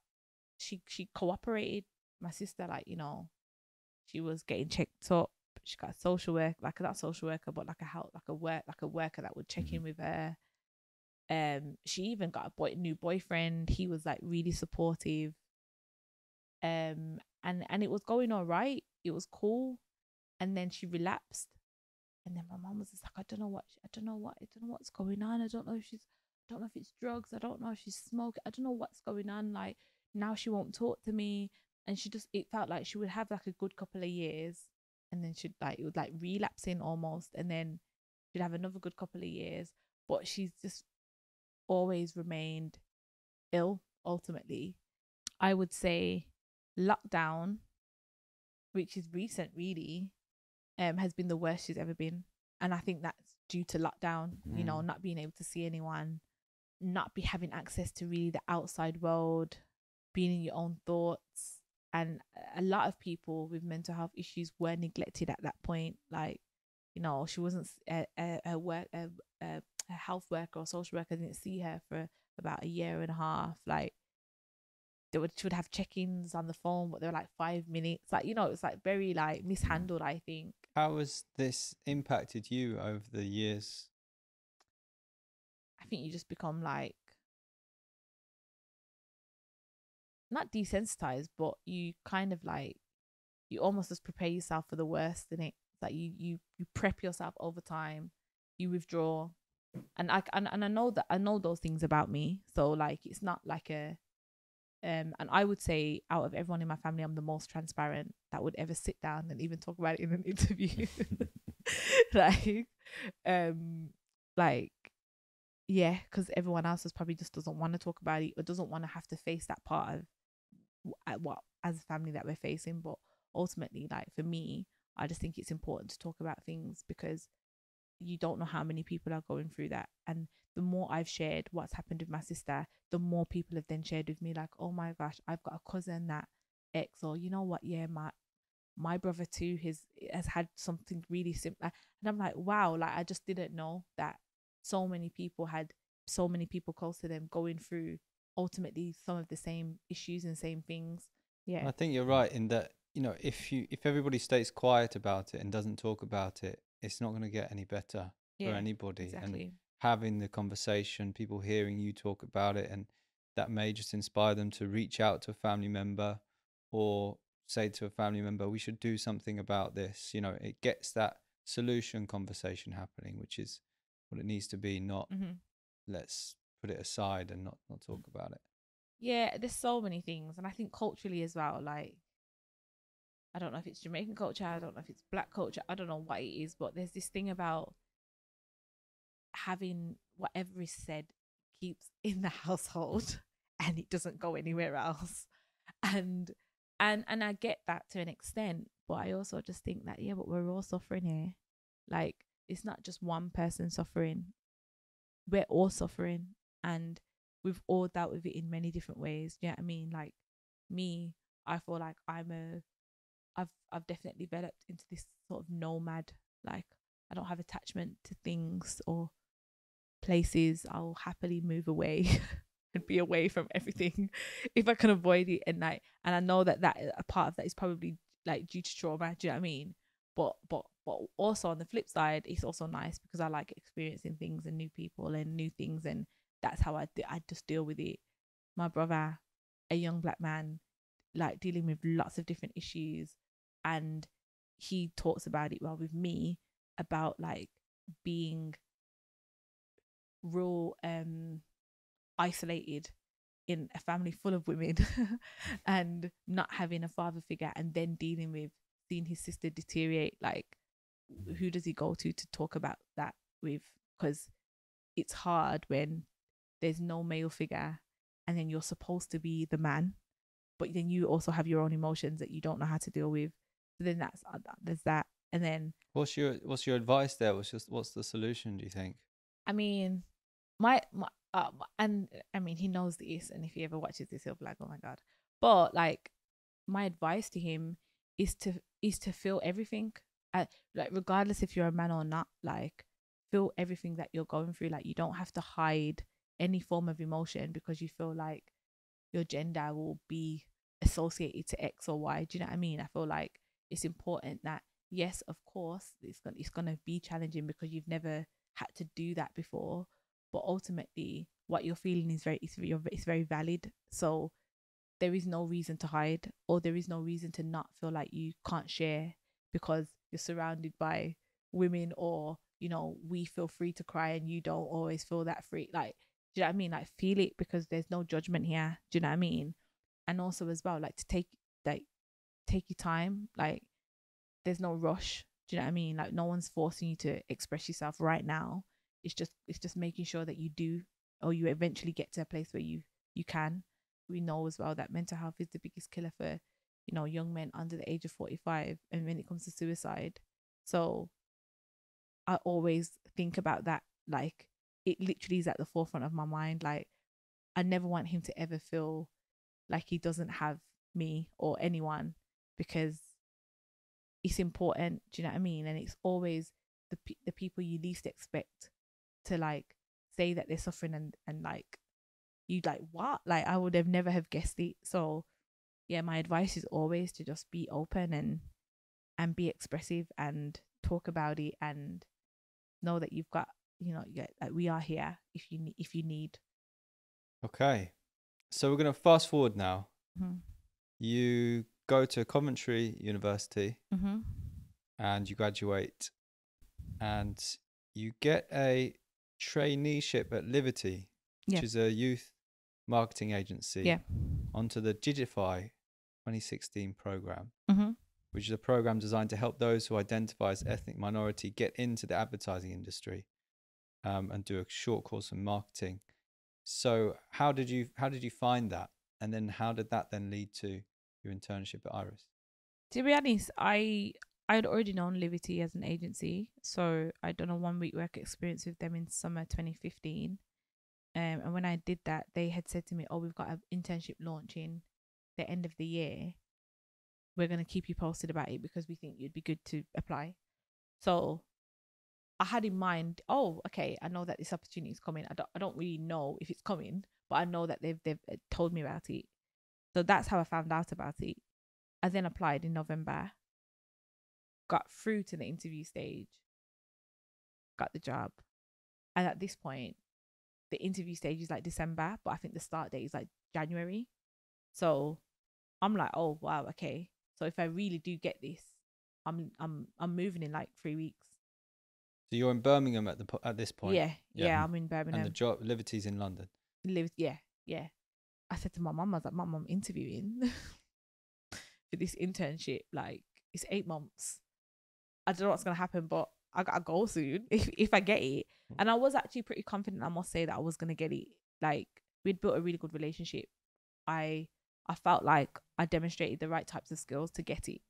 she she cooperated. My sister, like, you know, she was getting checked up. She got a social worker, like not a social worker, but like a help, like a work, like a worker that would check in with her. Um, she even got a boy- new boyfriend. He was like really supportive. Um, and and it was going all right. It was cool. And then she relapsed. And then my mum was just like, I don't know what, I don't know what, I don't know what's going on. I don't know if she's, I don't know if it's drugs. I don't know if she's smoking. I don't know what's going on. Like, now she won't talk to me. And she just, it felt like she would have like a good couple of years. And then she'd like, it would like relapse in almost. And then she'd have another good couple of years. But she's just always remained ill, ultimately. I would say lockdown, which is recent really, um, has been the worst she's ever been. And I think that's due to lockdown, mm. you know, not being able to see anyone, not be having access to really the outside world, being in your own thoughts. And a lot of people with mental health issues were neglected at that point. Like, you know, she wasn't a, a, a work, a, a health worker or social worker didn't see her for about a year and a half. Like, they would, she would have check-ins on the phone, but they were like five minutes. Like, you know, it was like very like mishandled, I think. How has this impacted you over the years? I think you just become like, not desensitized, but you kind of like, you almost just prepare yourself for the worst in it. It's like you you you prep yourself over time, you withdraw, and I and, and I know that I know those things about me. So like, it's not like a um. And I would say out of everyone in my family, I'm the most transparent that would ever sit down and even talk about it in an interview. like, um, like. Yeah, because everyone else probably just doesn't want to talk about it or doesn't want to have to face that part of what as a family that we're facing. But ultimately, like for me, I just think it's important to talk about things because you don't know how many people are going through that. And the more I've shared what's happened with my sister, the more people have then shared with me like, oh my gosh, I've got a cousin that ex, or you know what, yeah, my my brother too has has had something really similar. And I'm like, wow, like I just didn't know that so many people had so many people close to them going through ultimately some of the same issues and same things. Yeah, I think you're right in that, you know, if you if everybody stays quiet about it and doesn't talk about it, it's not going to get any better yeah, for anybody. Exactly. And having the conversation, people hearing you talk about it, and that may just inspire them to reach out to a family member or say to a family member, we should do something about this. You know, it gets that solution conversation happening, which is what it needs to be, not mm-hmm. let's put it aside and not not talk about it. Yeah, there's so many things. And I think culturally as well, like I don't know if it's Jamaican culture, I don't know if it's Black culture, I don't know what it is, but there's this thing about having whatever is said keeps in the household and it doesn't go anywhere else. And and and I get that to an extent, but I also just think that yeah, but we're all suffering here. Like, it's not just one person suffering. We're all suffering and we've all dealt with it in many different ways. You know what I mean? Like me, I feel like I'm a, I've, I've definitely developed into this sort of nomad. Like I don't have attachment to things or places. I'll happily move away and be away from everything if I can avoid it. And like, and I know that that a part of that is probably like due to trauma. Do you know what I mean? But, but, But also on the flip side, it's also nice because I like experiencing things and new people and new things. And that's how I, I just deal with it. My brother, a young Black man, like dealing with lots of different issues. And he talks about it well with me about like being real um, isolated in a family full of women and not having a father figure and then dealing with seeing his sister deteriorate. Like, who does he go to to talk about that with? Because it's hard when there's no male figure and then you're supposed to be the man, but then you also have your own emotions that you don't know how to deal with. So then that's there's that. And then what's your what's your advice there? What's just what's the solution, do you think? I mean, my, my uh, and I mean he knows this, and if he ever watches this he'll be like, oh my god. But like my advice to him is to is to feel everything. Uh, like regardless if you're a man or not, like feel everything that you're going through. Like you don't have to hide any form of emotion because you feel like your gender will be associated to X or Y. Do you know what I mean? I feel like it's important that yes, of course, it's gonna it's gonna be challenging because you've never had to do that before, but ultimately what you're feeling is very it's, it's very valid. So there is no reason to hide, or there is no reason to not feel like you can't share because you're surrounded by women, or, you know, we feel free to cry and you don't always feel that free. Like, do you know what I mean? Like, feel it, because there's no judgment here. Do you know what I mean? And also as well, like, to take, like, take your time. Like, there's no rush. Do you know what I mean? Like, no one's forcing you to express yourself right now. It's just, it's just making sure that you do, or you eventually get to a place where you, you can. We know as well that mental health is the biggest killer for, you know, young men under the age of forty-five, and when it comes to suicide. So I always think about that. Like, it literally is at the forefront of my mind. Like, I never want him to ever feel like he doesn't have me or anyone, because it's important. Do you know what I mean? And it's always the the people you least expect to, like, say that they're suffering, and and like, you'd like, what? Like, I would have never have guessed it. So yeah, my advice is always to just be open and and be expressive and talk about it, and know that you've got, you know, like, we are here if you need, if you need. Okay, so we're gonna fast forward now. Mm-hmm. You go to Coventry University, mm-hmm. and you graduate, and you get a traineeship at Liberty, which yeah. is a youth marketing agency, yeah. onto the Digify twenty sixteen program, mm-hmm. which is a program designed to help those who identify as ethnic minority get into the advertising industry, um, and do a short course in marketing. So how did you how did you find that, and then how did that then lead to your internship at Iris? To be honest, I I'd already known Liberty as an agency, so I'd done a one week work experience with them in summer twenty fifteen. Um, and when I did that, they had said to me, oh, we've got an internship launching the end of the year. We're going to keep you posted about it because we think you'd be good to apply. So I had in mind, oh, okay, I know that this opportunity is coming. I don't, I don't really know if it's coming, but I know that they've, they've told me about it. So that's how I found out about it. I then applied in November, got through to the interview stage, got the job. And at this point, the interview stage is like December, but I think the start date is like January. So I'm like, oh wow, okay, so if I really do get this, I'm I'm I'm moving in like three weeks. So you're in Birmingham at the at this point? Yeah, yeah, yeah, I'm in Birmingham. And the job, Liberty's in London? Liv yeah, yeah. I said to my mum, I was like, mum, I'm interviewing for this internship, like, it's eight months, I don't know what's gonna happen, but I gotta go soon if, if I get it. And I was actually pretty confident, I must say, that I was gonna get it. Like, we'd built a really good relationship. I I felt like I demonstrated the right types of skills to get it.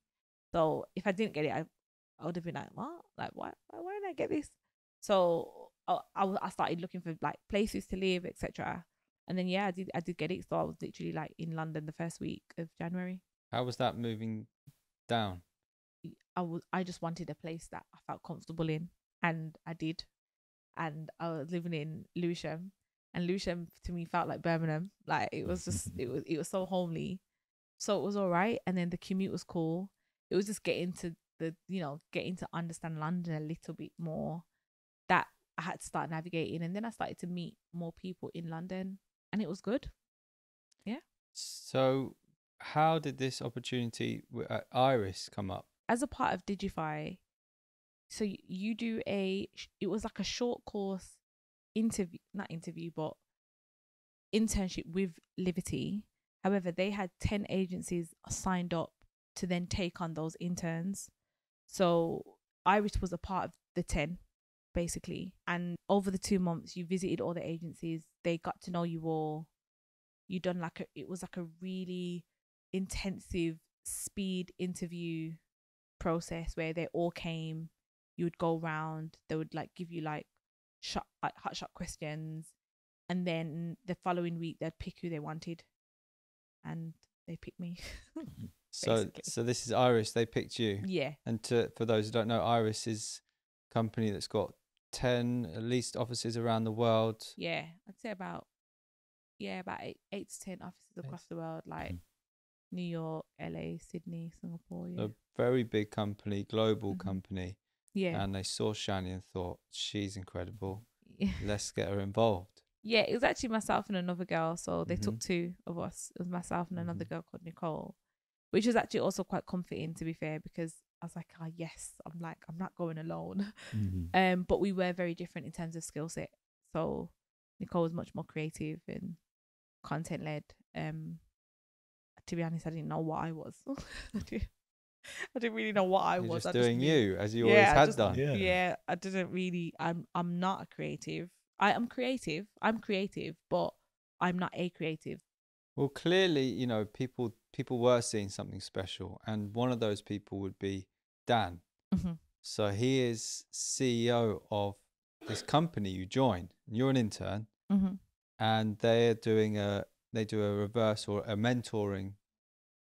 So if I didn't get it, I, I would have been like, what? Like, why why didn't I get this? So I I, I started looking for like places to live, et cetera. And then yeah, I did I did get it. So I was literally like in London the first week of January. How was that moving down? I was I just wanted a place that I felt comfortable in, and I did. And I was living in Lewisham, and Lewisham to me felt like Birmingham. Like, it was just it was it was so homely. So it was all right. And then the commute was cool. It was just getting to the you know, getting to understand London a little bit more, that I had to start navigating. And then I started to meet more people in London, and it was good. Yeah. So how did this opportunity at Iris come up? As a part of Digify, so you, you do a, it was like a short course interview, not interview, but internship with Liberty. However, they had ten agencies signed up to then take on those interns. So Iris was a part of the ten, basically. And over the two months, you visited all the agencies. They got to know you all. You done like a, it was like a really intensive speed interview process where they all came. You would go round, they would like give you like shot like hot shot questions, and then the following week they'd pick who they wanted, and they picked me. So so this is Iris, they picked you? Yeah. And to for those who don't know, Iris is a company that's got ten at least offices around the world. Yeah, I'd say about yeah about eight, eight to ten offices across eight. the world, like mm. New York, L A, Sydney, Singapore. Yeah. A very big company, global mm-hmm. company. Yeah. And they saw Shannie and thought, she's incredible. let's get her involved. Yeah, it was actually myself and another girl. So they mm-hmm. took two of us. It was myself and another mm-hmm. girl called Nicole, which was actually also quite comforting, to be fair, because I was like, oh, yes, I'm like, I'm not going alone. Mm-hmm. Um, but we were very different in terms of skill set. So Nicole was much more creative and content led. Um, to be honest, I didn't know what I was. I, didn't, I didn't really know what I You're was. Just I doing just, you, as you yeah, always had just, done. Yeah. yeah, I didn't really, I'm, I'm not a creative. I am creative. I'm creative, but I'm not a creative. Well, clearly, you know, people people were seeing something special, and one of those people would be Dan. Mm-hmm. So he is C E O of this company you joined. You're an intern, mm-hmm. and they're doing a they do a reverse or a mentoring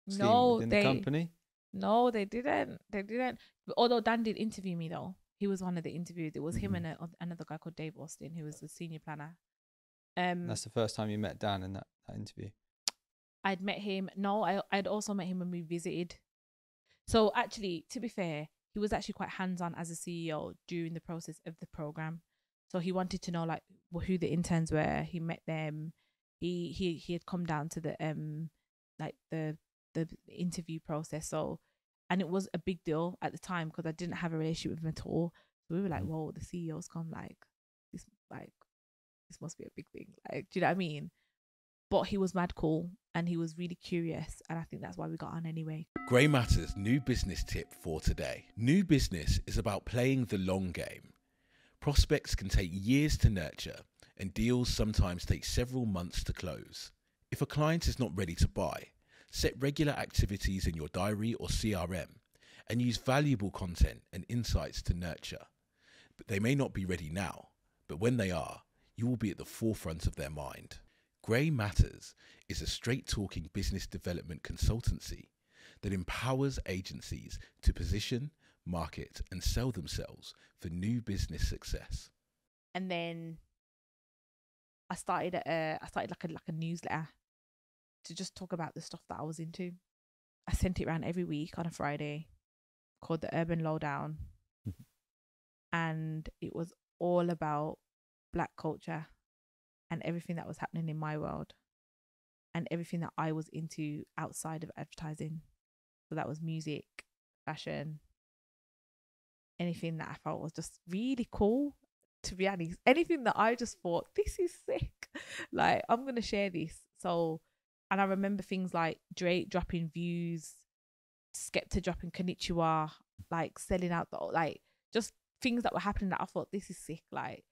scheme no, within they, the company. No, they didn't. They didn't. Although Dan did interview me though. He was one of the interviews. It was him mm-hmm. and a, another guy called Dave Austin, who was the senior planner. Um, That's the first time you met Dan in that, that interview? I'd met him. No, I, I'd also met him when we visited. So actually, to be fair, he was actually quite hands-on as a C E O during the process of the program. So he wanted to know like who the interns were. He met them. He he he had come down to the um like the the interview process. So. And it was a big deal at the time because I didn't have a relationship with him at all. So we were like, whoa, the C E O's come, like, this, like, this must be a big thing. Like, do you know what I mean? But he was mad cool and he was really curious. And I think that's why we got on anyway. Grey Matters new business tip for today. New business is about playing the long game. Prospects can take years to nurture and deals sometimes take several months to close. If a client is not ready to buy, set regular activities in your diary or C R M and use valuable content and insights to nurture. But they may not be ready now, but when they are, you will be at the forefront of their mind. Grey Matters is a straight-talking business development consultancy that empowers agencies to position, market and sell themselves for new business success. And then I started, a, I started like, a, like a newsletter to just talk about the stuff that I was into. I sent it around every week on a Friday called the Urban Lowdown. And it was all about black culture and everything that was happening in my world and everything that I was into outside of advertising. So that was music, fashion, anything that I felt was just really cool, to be honest. Anything that I just thought, this is sick. Like, I'm going to share this. So, and I remember things like Drake dropping Views, Skepta dropping Konnichiwa, like selling out the, like just things that were happening that I thought, this is sick. Like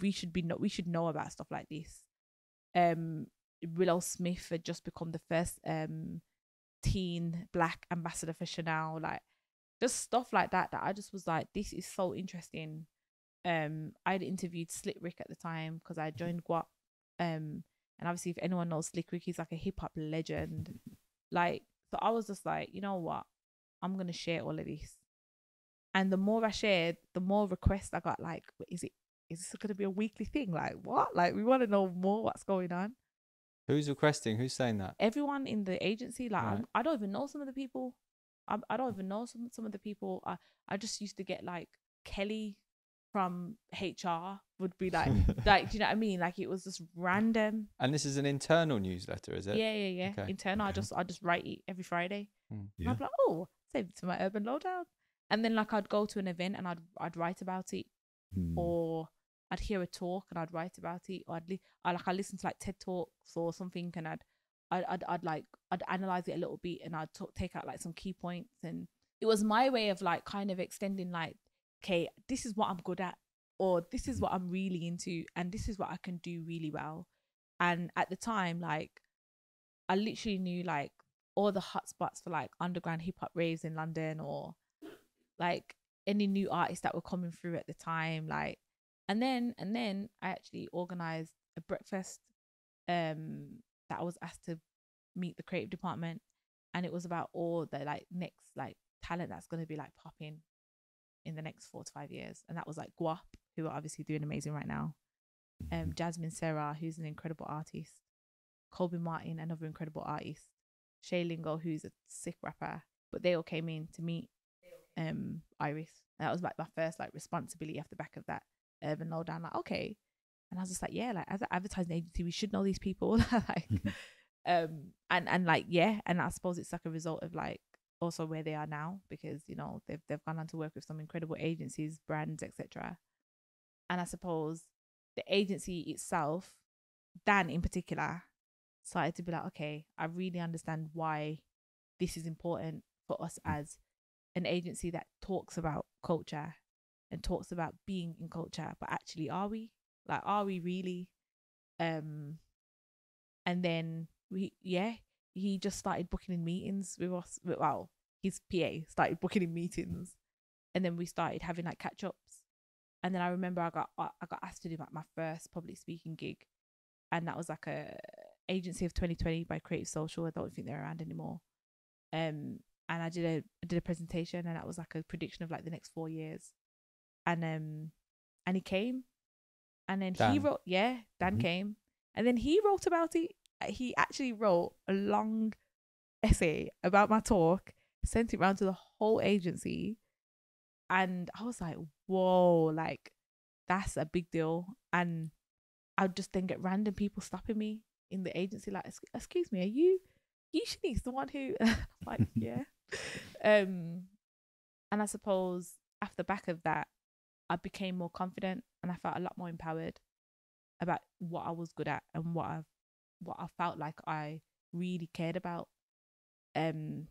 we should be, no, we should know about stuff like this. Um, Willow Smith had just become the first um, teen black ambassador for Chanel. Like just stuff like that, that I just was like, this is so interesting. Um, I'd interviewed Slick Rick at the time because I joined Guap. Um, And obviously, if anyone knows Slick Rick, he's like a hip hop legend. Like, so I was just like, you know what? I'm going to share all of this. And the more I shared, the more requests I got, like, is it, is this going to be a weekly thing? Like, what? Like, we want to know more what's going on. Who's requesting? Who's saying that? Everyone in the agency. Like, right. I don't even know some of the people. I, I don't even know some, some of the people. I, I just used to get like Kelly from H R would be like, like, do you know what I mean? Like it was just random. And this is an internal newsletter, is it? Yeah, yeah, yeah. Okay. Internal. I just, I just write it every Friday. Mm, yeah. I'm like, oh, save it to my Urban Lowdown. And then like I'd go to an event and I'd, I'd write about it, mm. or I'd hear a talk and I'd write about it, or I'd, li I like I listen to like TED Talks or something, and I'd, I'd, I'd, I'd like, I'd analyze it a little bit, and I'd talk, take out like some key points, and it was my way of like kind of extending like, okay, this is what I'm good at, or this is what I'm really into, and this is what I can do really well. And at the time, like, I literally knew like all the hotspots for like underground hip hop raves in London, or like any new artists that were coming through at the time. Like, and then and then I actually organised a breakfast um, that I was asked to meet the creative department, and it was about all the like next like talent that's going to be like popping in the next four to five years. And that was like Guap, who are obviously doing amazing right now. Um, Jasmine Serra, who's an incredible artist. Colby Martin, another incredible artist. Shay Lingo, who's a sick rapper. But they all came in to meet um, Iris. And that was like my first like responsibility off the back of that Urban Lowdown. Like, okay, And I was just like, yeah, like as an advertising agency, we should know these people. Like, um, and and like, yeah. And I suppose it's like a result of like also where they are now, because, you know, they've they've gone on to work with some incredible agencies, brands, et cetera. And I suppose the agency itself, Dan in particular, started to be like, okay, I really understand why this is important for us as an agency that talks about culture and talks about being in culture, but actually, are we? Like, are we really? Um, and then we, yeah, he just started booking in meetings with us. Well, his P A started booking in meetings, and then we started having like catch ups. And then I remember I got I got asked to do like my first public speaking gig, and that was like a agency of twenty twenty by Creative Social. I don't think they're around anymore. Um, and I did a I did a presentation, and that was like a prediction of like the next four years. And um, and he came. And then Dan. he wrote, yeah, Dan mm-hmm. came. And then he wrote about it. He actually wrote a long essay about my talk, sent it round to the whole agency. And I was like, whoa, like, that's a big deal. And I would just then get random people stopping me in the agency, like, excuse me, are you, you Shanice, the one who, I'm like, yeah. um, And I suppose off the back of that, I became more confident, and I felt a lot more empowered about what I was good at and what I what I felt like I really cared about. Um,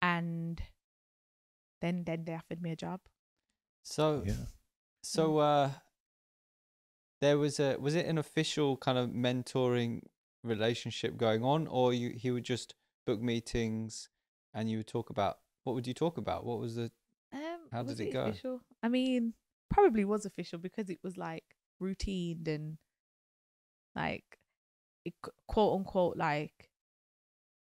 and then then they offered me a job. So, yeah. so uh, there was a was it an official kind of mentoring relationship going on, or you he would just book meetings and you would talk about what would you talk about? What was the How was did it, it go? Official? I mean, probably was official because it was like routine and like it, quote unquote, like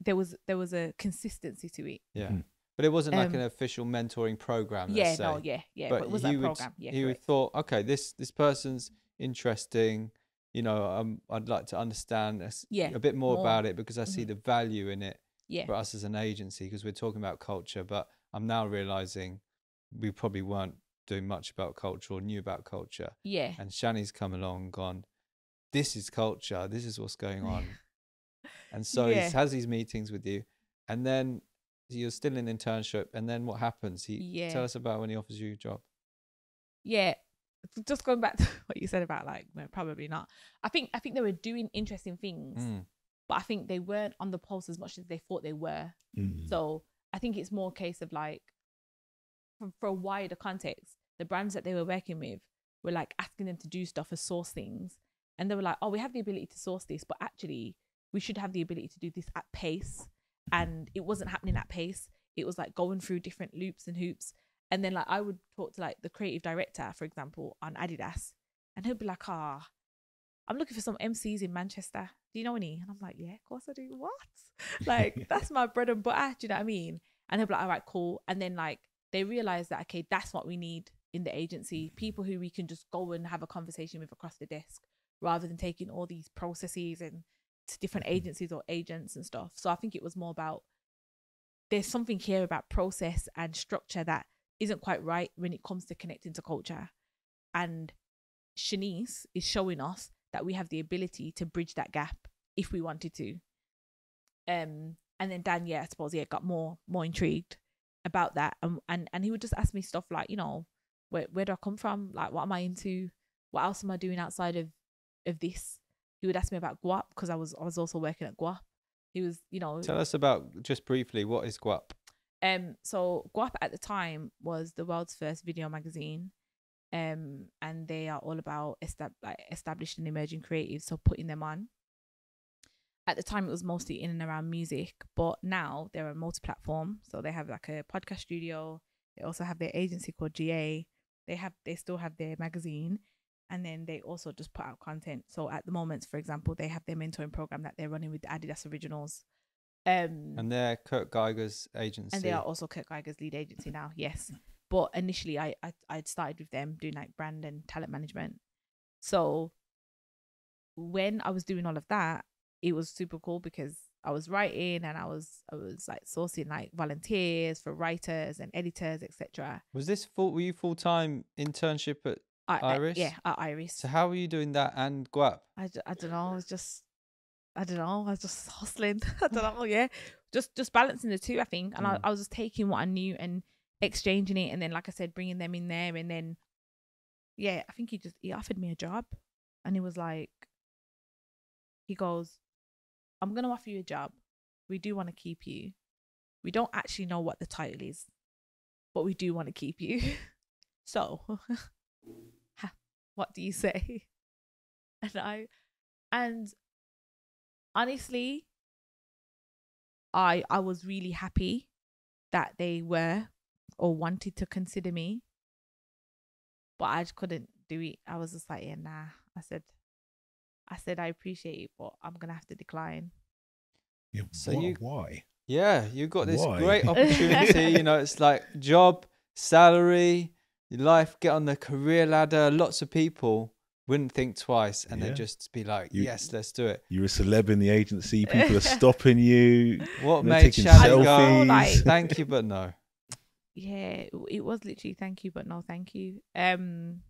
there was there was a consistency to it. Yeah, mm. But it wasn't um, like an official mentoring program. Let's yeah, say. no, yeah, yeah. But, but it was that program? Yeah, you would thought, okay, this this person's interesting. You know, um, I'd like to understand a, yeah, a bit more, more about it because I mm-hmm. see the value in it. Yeah. For us as an agency, because we're talking about culture, but I'm now realizing we probably weren't doing much about culture or knew about culture. Yeah. And Shannie's come along and gone, this is culture. This is what's going on. And so yeah. he has these meetings with you. And then you're still in internship. And then what happens? He yeah. Tell us about when he offers you a job. Yeah. Just going back to what you said about like, no, probably not. I think, I think they were doing interesting things, mm. but I think they weren't on the pulse as much as they thought they were. Mm. So I think it's more a case of like, for a wider context, the brands that they were working with were like asking them to do stuff or source things, and they were like, oh, we have the ability to source this, but actually we should have the ability to do this at pace, and it wasn't happening at pace. It was like going through different loops and hoops. And then like I would talk to like the creative director, for example, on Adidas, and he'll be like, ah oh, I'm looking for some M Cs in Manchester, do you know any? And I'm like, yeah, of course I do, what? Like that's my bread and butter, do you know what I mean? And he'll be like, all right, cool. And then like they realize that, okay, that's what we need in the agency, people who we can just go and have a conversation with across the desk rather than taking all these processes and to different agencies or agents and stuff. So I think it was more about there's something here about process and structure that isn't quite right when it comes to connecting to culture. And Shanice is showing us that we have the ability to bridge that gap if we wanted to. Um, and then Dan, yeah, I suppose, yeah, got more, more intrigued about that, and, and and he would just ask me stuff like, you know, where where do I come from, like what am I into, what else am I doing outside of of this. He would ask me about Guap because I was I was also working at Guap. He was, you know, tell us about just briefly, what is Guap? Um so Guap at the time was the world's first video magazine, um and they are all about estab like established and emerging creatives, so putting them on. At the time, it was mostly in and around music, but now they're a multi-platform. So they have like a podcast studio. They also have their agency called G A. They have, they still have their magazine, and then they also just put out content. So at the moment, for example, they have their mentoring program that they're running with Adidas Originals. Um, and they're Kurt Geiger's agency. And they are also Kurt Geiger's lead agency now, yes. But initially, I, I I'd started with them doing like brand and talent management. So when I was doing all of that, it was super cool because I was writing and I was I was like sourcing like volunteers for writers and editors, et cetera. Was this full? Were you full time internship at I, Iris? I, yeah, at Iris. So how were you doing that and Guap? I, I don't know. I was just, I don't know. I was just hustling. I don't know. Yeah. Just, just balancing the two, I think. And mm. I, I was just taking what I knew and exchanging it. And then, like I said, bringing them in there. And then, yeah, I think he just, he offered me a job. And he was like, he goes, I'm going to offer you a job. We do want to keep you. We don't actually know what the title is, but we do want to keep you. So what do you say? And I, and honestly, I, I was really happy that they were or wanted to consider me, but I just couldn't do it. I was just like, yeah, nah. I said, I said, I appreciate it, but I'm going to have to decline. Yeah, so what, you, why? Yeah, you got this why? great opportunity. You know, it's like job, salary, your life, get on the career ladder. Lots of people wouldn't think twice and yeah. they just be like, you, yes, let's do it. You're a celeb in the agency. People are stopping you. What made Shannie go, like, thank you, but no. Yeah, it was literally thank you, but no, thank you. Um,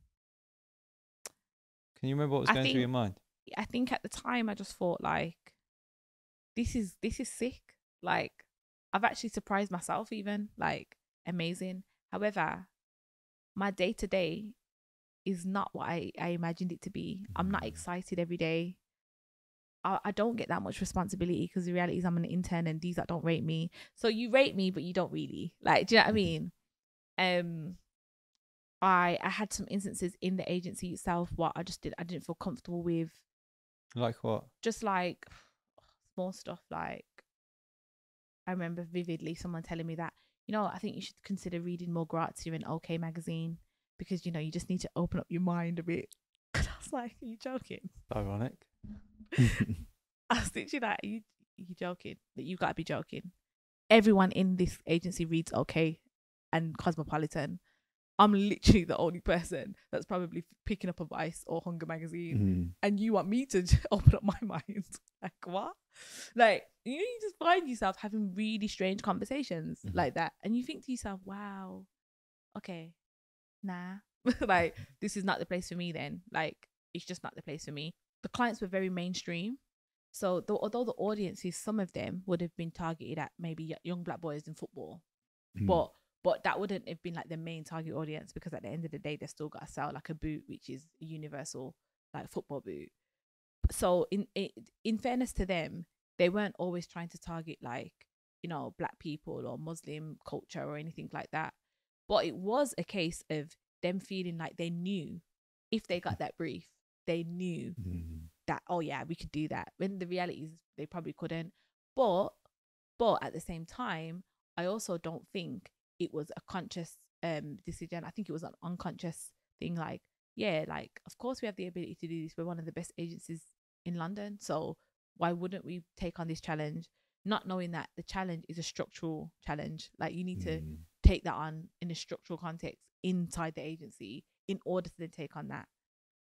Can you remember what was I going think, through your mind? I think at the time I just thought like, this is, this is sick. Like, I've actually surprised myself even, like, amazing. However, my day to day is not what I, I imagined it to be. I'm not excited every day. I, I don't get that much responsibility because the reality is I'm an intern and these that don't rate me. So you rate me, but you don't really. Like, do you know what I mean? Um, I, I had some instances in the agency itself what I just did, I didn't feel comfortable with. Like what? Just like small stuff. Like, I remember vividly someone telling me that, you know, I think you should consider reading more Grazia and OK Magazine because, you know, you just need to open up your mind a bit. And I was like, are you joking? Ironic. I was thinking that, are you, are you joking? That you got to be joking. Everyone in this agency reads OK and Cosmopolitan. I'm literally the only person that's probably picking up a Vice or Hunger Magazine mm. and you want me to open up my mind. Like, what? Like, you know, you just find yourself having really strange conversations mm. like that. And you think to yourself, wow, okay, nah. Like, this is not the place for me then. Like, it's just not the place for me. The clients were very mainstream. So th although the audiences, some of them would have been targeted at maybe young black boys in football. Mm. But... But that wouldn't have been like the main target audience because at the end of the day, they've still got to sell like a boot, which is a universal like football boot. So in, in in fairness to them, they weren't always trying to target like, you know, black people or Muslim culture or anything like that. But it was a case of them feeling like they knew if they got that brief, they knew mm-hmm. that, oh yeah, we could do that. When the reality is they probably couldn't. But, but at the same time, I also don't think it was a conscious um decision. I think it was an unconscious thing. Like, yeah, like, of course we have the ability to do this. We're one of the best agencies in London. So why wouldn't we take on this challenge? Not knowing that the challenge is a structural challenge. Like, you need to mm. take that on in a structural context inside the agency in order to take on that.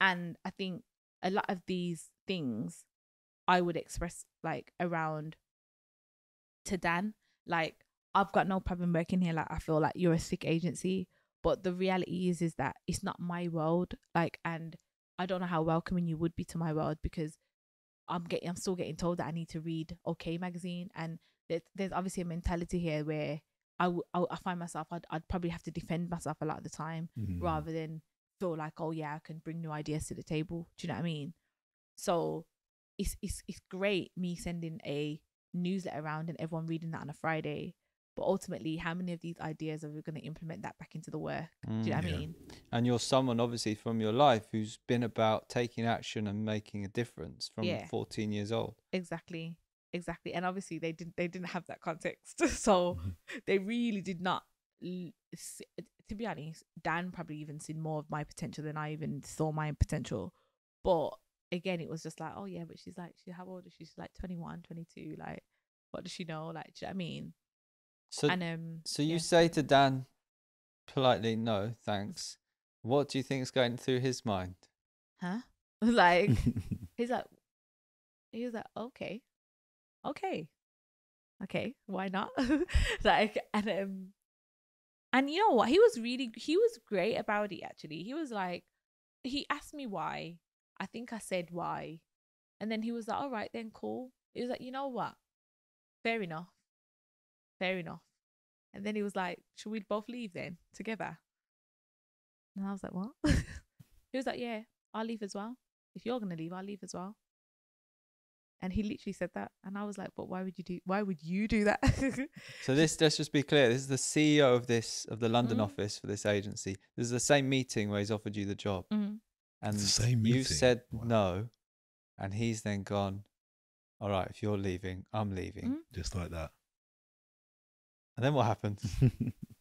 And I think a lot of these things I would express like around to Dan, like, I've got no problem working here. Like, I feel like you're a sick agency, but the reality is, is that it's not my world. Like, and I don't know how welcoming you would be to my world because I'm getting, I'm still getting told that I need to read OK Magazine. And there's, there's obviously a mentality here where I, w I, I find myself, I'd, I'd probably have to defend myself a lot of the time mm-hmm. rather than feel like, oh yeah, I can bring new ideas to the table. Do you know what I mean? So it's, it's, it's great me sending a newsletter around and everyone reading that on a Friday. But ultimately, how many of these ideas are we going to implement that back into the work? Mm. Do you know what yeah. I mean? And you're someone, obviously, from your life who's been about taking action and making a difference from yeah. fourteen years old. Exactly, exactly. And obviously, they didn't. They didn't have that context, so they really did not. To be honest, Dan probably even seen more of my potential than I even saw my potential. But again, it was just like, oh yeah, but she's like, she how old is she? She's like twenty-one, twenty-two. Like, what does she know? Like, do you know what I mean? So, and, um, so you yeah. say to Dan politely, no, thanks. What do you think is going through his mind? Huh? Like, he's like, he was like, okay, okay, okay, why not? Like, and, um, and you know what? He was really, he was great about it, actually. He was like, he asked me why. I think I said why. And then he was like, all right, then cool. He was like, you know what? Fair enough. Fair enough. And then he was like, should we both leave then together? And I was like, what? He was like, yeah, I'll leave as well. If you're going to leave, I'll leave as well. And he literally said that. And I was like, but why would you do, why would you do that? So this, let's just be clear. This is the C E O of this, of the London mm. office for this agency. This is the same meeting where he's offered you the job. Mm. And the same you meeting. said wow. no. And he's then gone, all right, if you're leaving, I'm leaving. Mm. Just like that. And then what happened?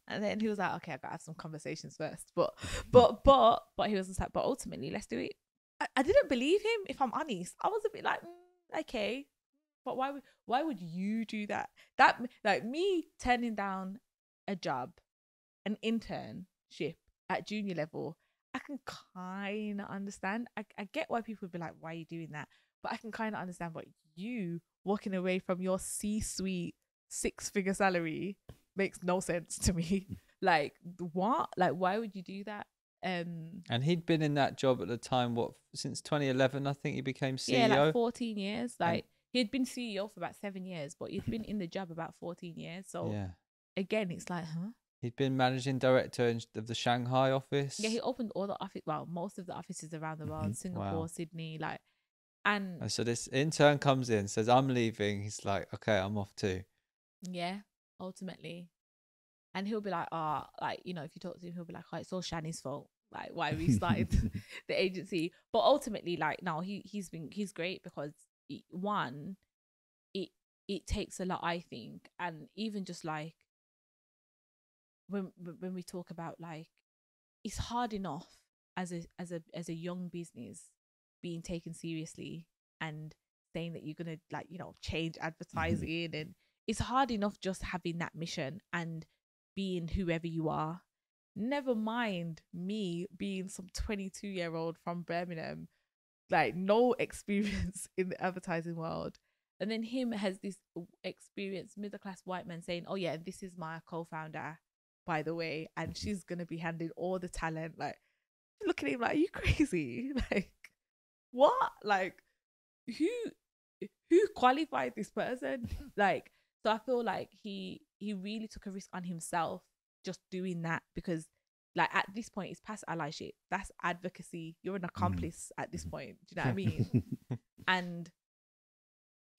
And then he was like, okay, I've got to have some conversations first. But, but, but, but he was just like, but ultimately, let's do it. I, I didn't believe him, if I'm honest. I was a bit like, mm, okay, but why would, why would you do that? That, like me turning down a job, an internship at junior level, I can kind of understand. I, I get why people would be like, why are you doing that? But I can kind of understand what you walking away from your C-suite six figure salary makes no sense to me. Like what? Like why would you do that? Um, and he'd been in that job at the time, what, since twenty eleven, I think he became C E O. Yeah, like fourteen years. Like and he'd been C E O for about seven years, but he'd been in the job about fourteen years. So yeah. Again, it's like, huh? He'd been managing director of the Shanghai office. Yeah, he opened all the office, well, most of the offices around the world, mm-hmm. Singapore, wow. Sydney, like, and, and so this intern comes in, says, I'm leaving. He's like, okay, I'm off too. Yeah, ultimately. And he'll be like, oh, like, you know, if you talk to him, he'll be like, oh, it's all Shannie's fault, like why we started the agency. But ultimately, like, no, he, he's been, he's great because it, one, it, it takes a lot, I think. And even just like, when, when we talk about like, it's hard enough as a, as a, as a young business being taken seriously and saying that you're going to like, you know, change advertising and it's hard enough just having that mission and being whoever you are. Never mind me being some twenty-two year old from Birmingham, like no experience in the advertising world. And then him has this experienced middle class white man saying, oh yeah, this is my co-founder, by the way, and she's going to be handling all the talent. Like, look at him like, are you crazy? Like, what? Like, who, who qualified this person? Like, so I feel like he, he really took a risk on himself just doing that because like at this point it's past allyship. That's advocacy. You're an accomplice at this point. Do you know what I mean? And,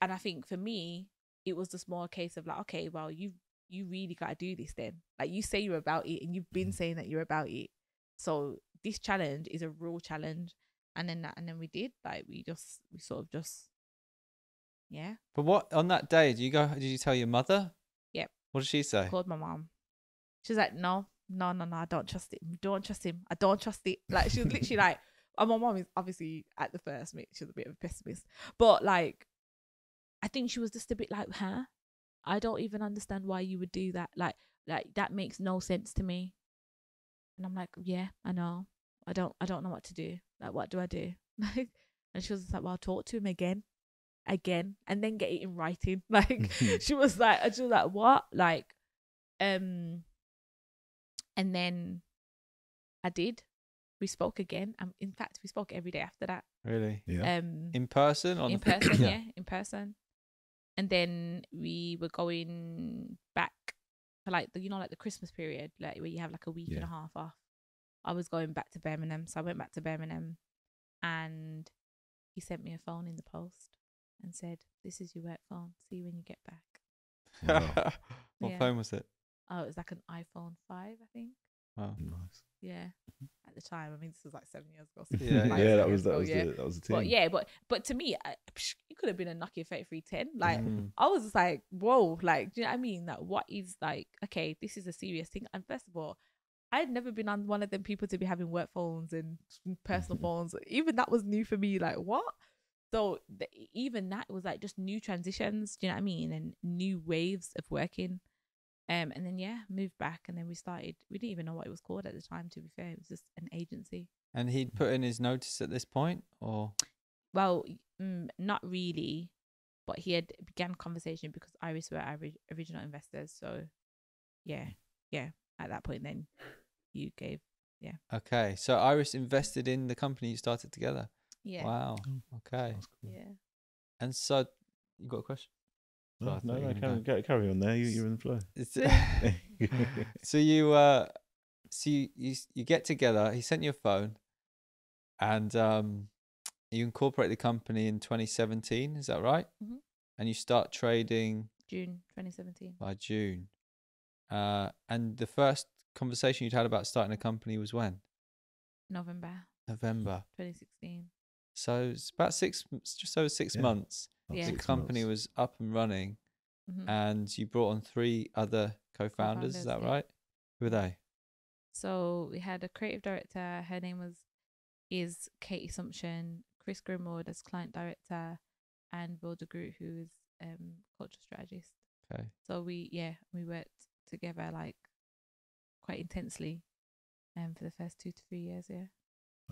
and I think for me, it was just more a case of like, okay, well, you've, you really got to do this then. Like you say you're about it and you've been saying that you're about it. So this challenge is a real challenge. And then that, and then we did like, we just, we sort of just, yeah. But what, on that day, did you go, did you tell your mother? Yep. What did she say? I called my mom. She's like, no, no, no, no, I don't trust it. Don't trust him. I don't trust it. Like she was literally like, and my mom is obviously at the first meet, she was a bit of a pessimist, but like, I think she was just a bit like, huh? I don't even understand why you would do that. Like, like that makes no sense to me. And I'm like, yeah, I know. I don't, I don't know what to do. Like, what do I do? Like, and she was just like, well, I'll talk to him again, again, and then get it in writing. Like, she was like, I was like, what? Like, um, and then I did. We spoke again. Um, in fact, we spoke every day after that. Really? Yeah. Um, in person? On in the person, yeah. yeah, in person. And then we were going back for like, the, you know, like the Christmas period, like where you have like a week yeah. and a half off. I was going back to Birmingham. So I went back to Birmingham and he sent me a phone in the post and said, this is your work phone. See you when you get back. Wow. What yeah. phone was it? Oh, it was like an iPhone five, I think. Wow, nice. Yeah, at the time. I mean, this was like seven years ago. So yeah, like yeah, that was, that, ago, was yeah. The, that was the team. But yeah, but but to me, I, it could have been a Nokia thirty-three ten. Like, mm. I was just like, whoa, like, do you know what I mean? Like, what is like, okay, this is a serious thing. And first of all, I had never been on one of them people to be having work phones and personal phones. Even that was new for me. Like, what? So the, even that was like just new transitions. Do you know what I mean? And new waves of working. Um, and then, yeah, moved back and then we started, we didn't even know what it was called at the time, to be fair. It was just an agency. And he'd put in his notice at this point or? Well, mm, not really, but he had began conversation because Iris were our original investors. So yeah, yeah, at that point then you gave Yeah. Okay. So Iris invested in the company you started together. Yeah. Wow. Okay. That's cool. Yeah. And so you got a question? No, no, no carry, go. carry on there. You, you're in the flow. It's, so you, uh, so you, you, you get together. He sent you a phone, and um, you incorporate the company in twenty seventeen. Is that right? Mm-hmm. And you start trading June twenty seventeen. By June. Uh, and the first conversation you'd had about starting a company was when? November. November. twenty sixteen. So it's about six, just over six yeah. months. Yeah. The six company months. was up and running, mm-hmm. and you brought on three other co-founders. Co is that yeah. right? Who were they? So we had a creative director. Her name was is Kate Assumption. Chris Grimwood as client director, and Bill DeGroot, who is um cultural strategist. Okay. So we yeah we worked together like quite intensely, um for the first two to three years. Yeah.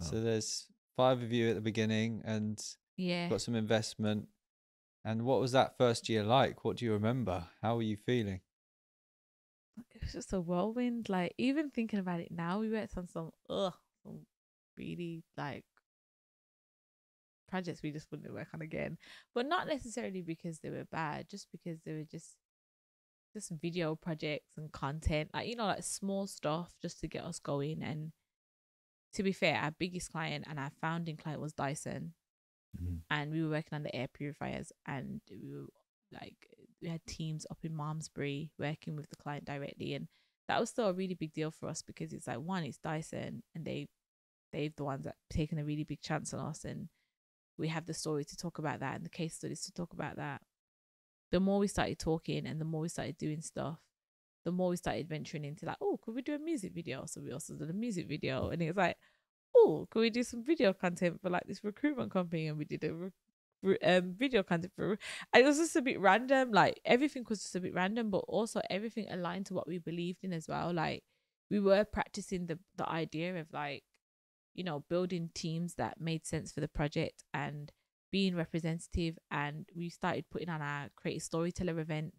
Wow. So there's five of you at the beginning, and yeah, got some investment. And what was that first year like? What do you remember? How were you feeling? It was just a whirlwind. Like, even thinking about it now, we worked on some ugh, some really like projects we just wouldn't work on again. But not necessarily because they were bad, just because they were just just video projects and content, like, you know, like small stuff just to get us going. And to be fair, our biggest client and our founding client was Dyson. Mm-hmm. And we were working on the air purifiers, and we were like, we had teams up in Malmesbury working with the client directly, and that was still a really big deal for us, because it's like, one, it's Dyson, and they they've the ones that taken a really big chance on us, and we have the story to talk about that and the case studies to talk about that. The more we started talking and the more we started doing stuff, the more we started venturing into like, oh, could we do a music video? So we also did a music video, and it was like, oh, could we do some video content for like this recruitment company? And we did a re um, video content for, and it was just a bit random. Like, everything was just a bit random, but also everything aligned to what we believed in as well. Like, we were practicing the, the idea of like, you know, building teams that made sense for the project and being representative. And we started putting on our creative storyteller events.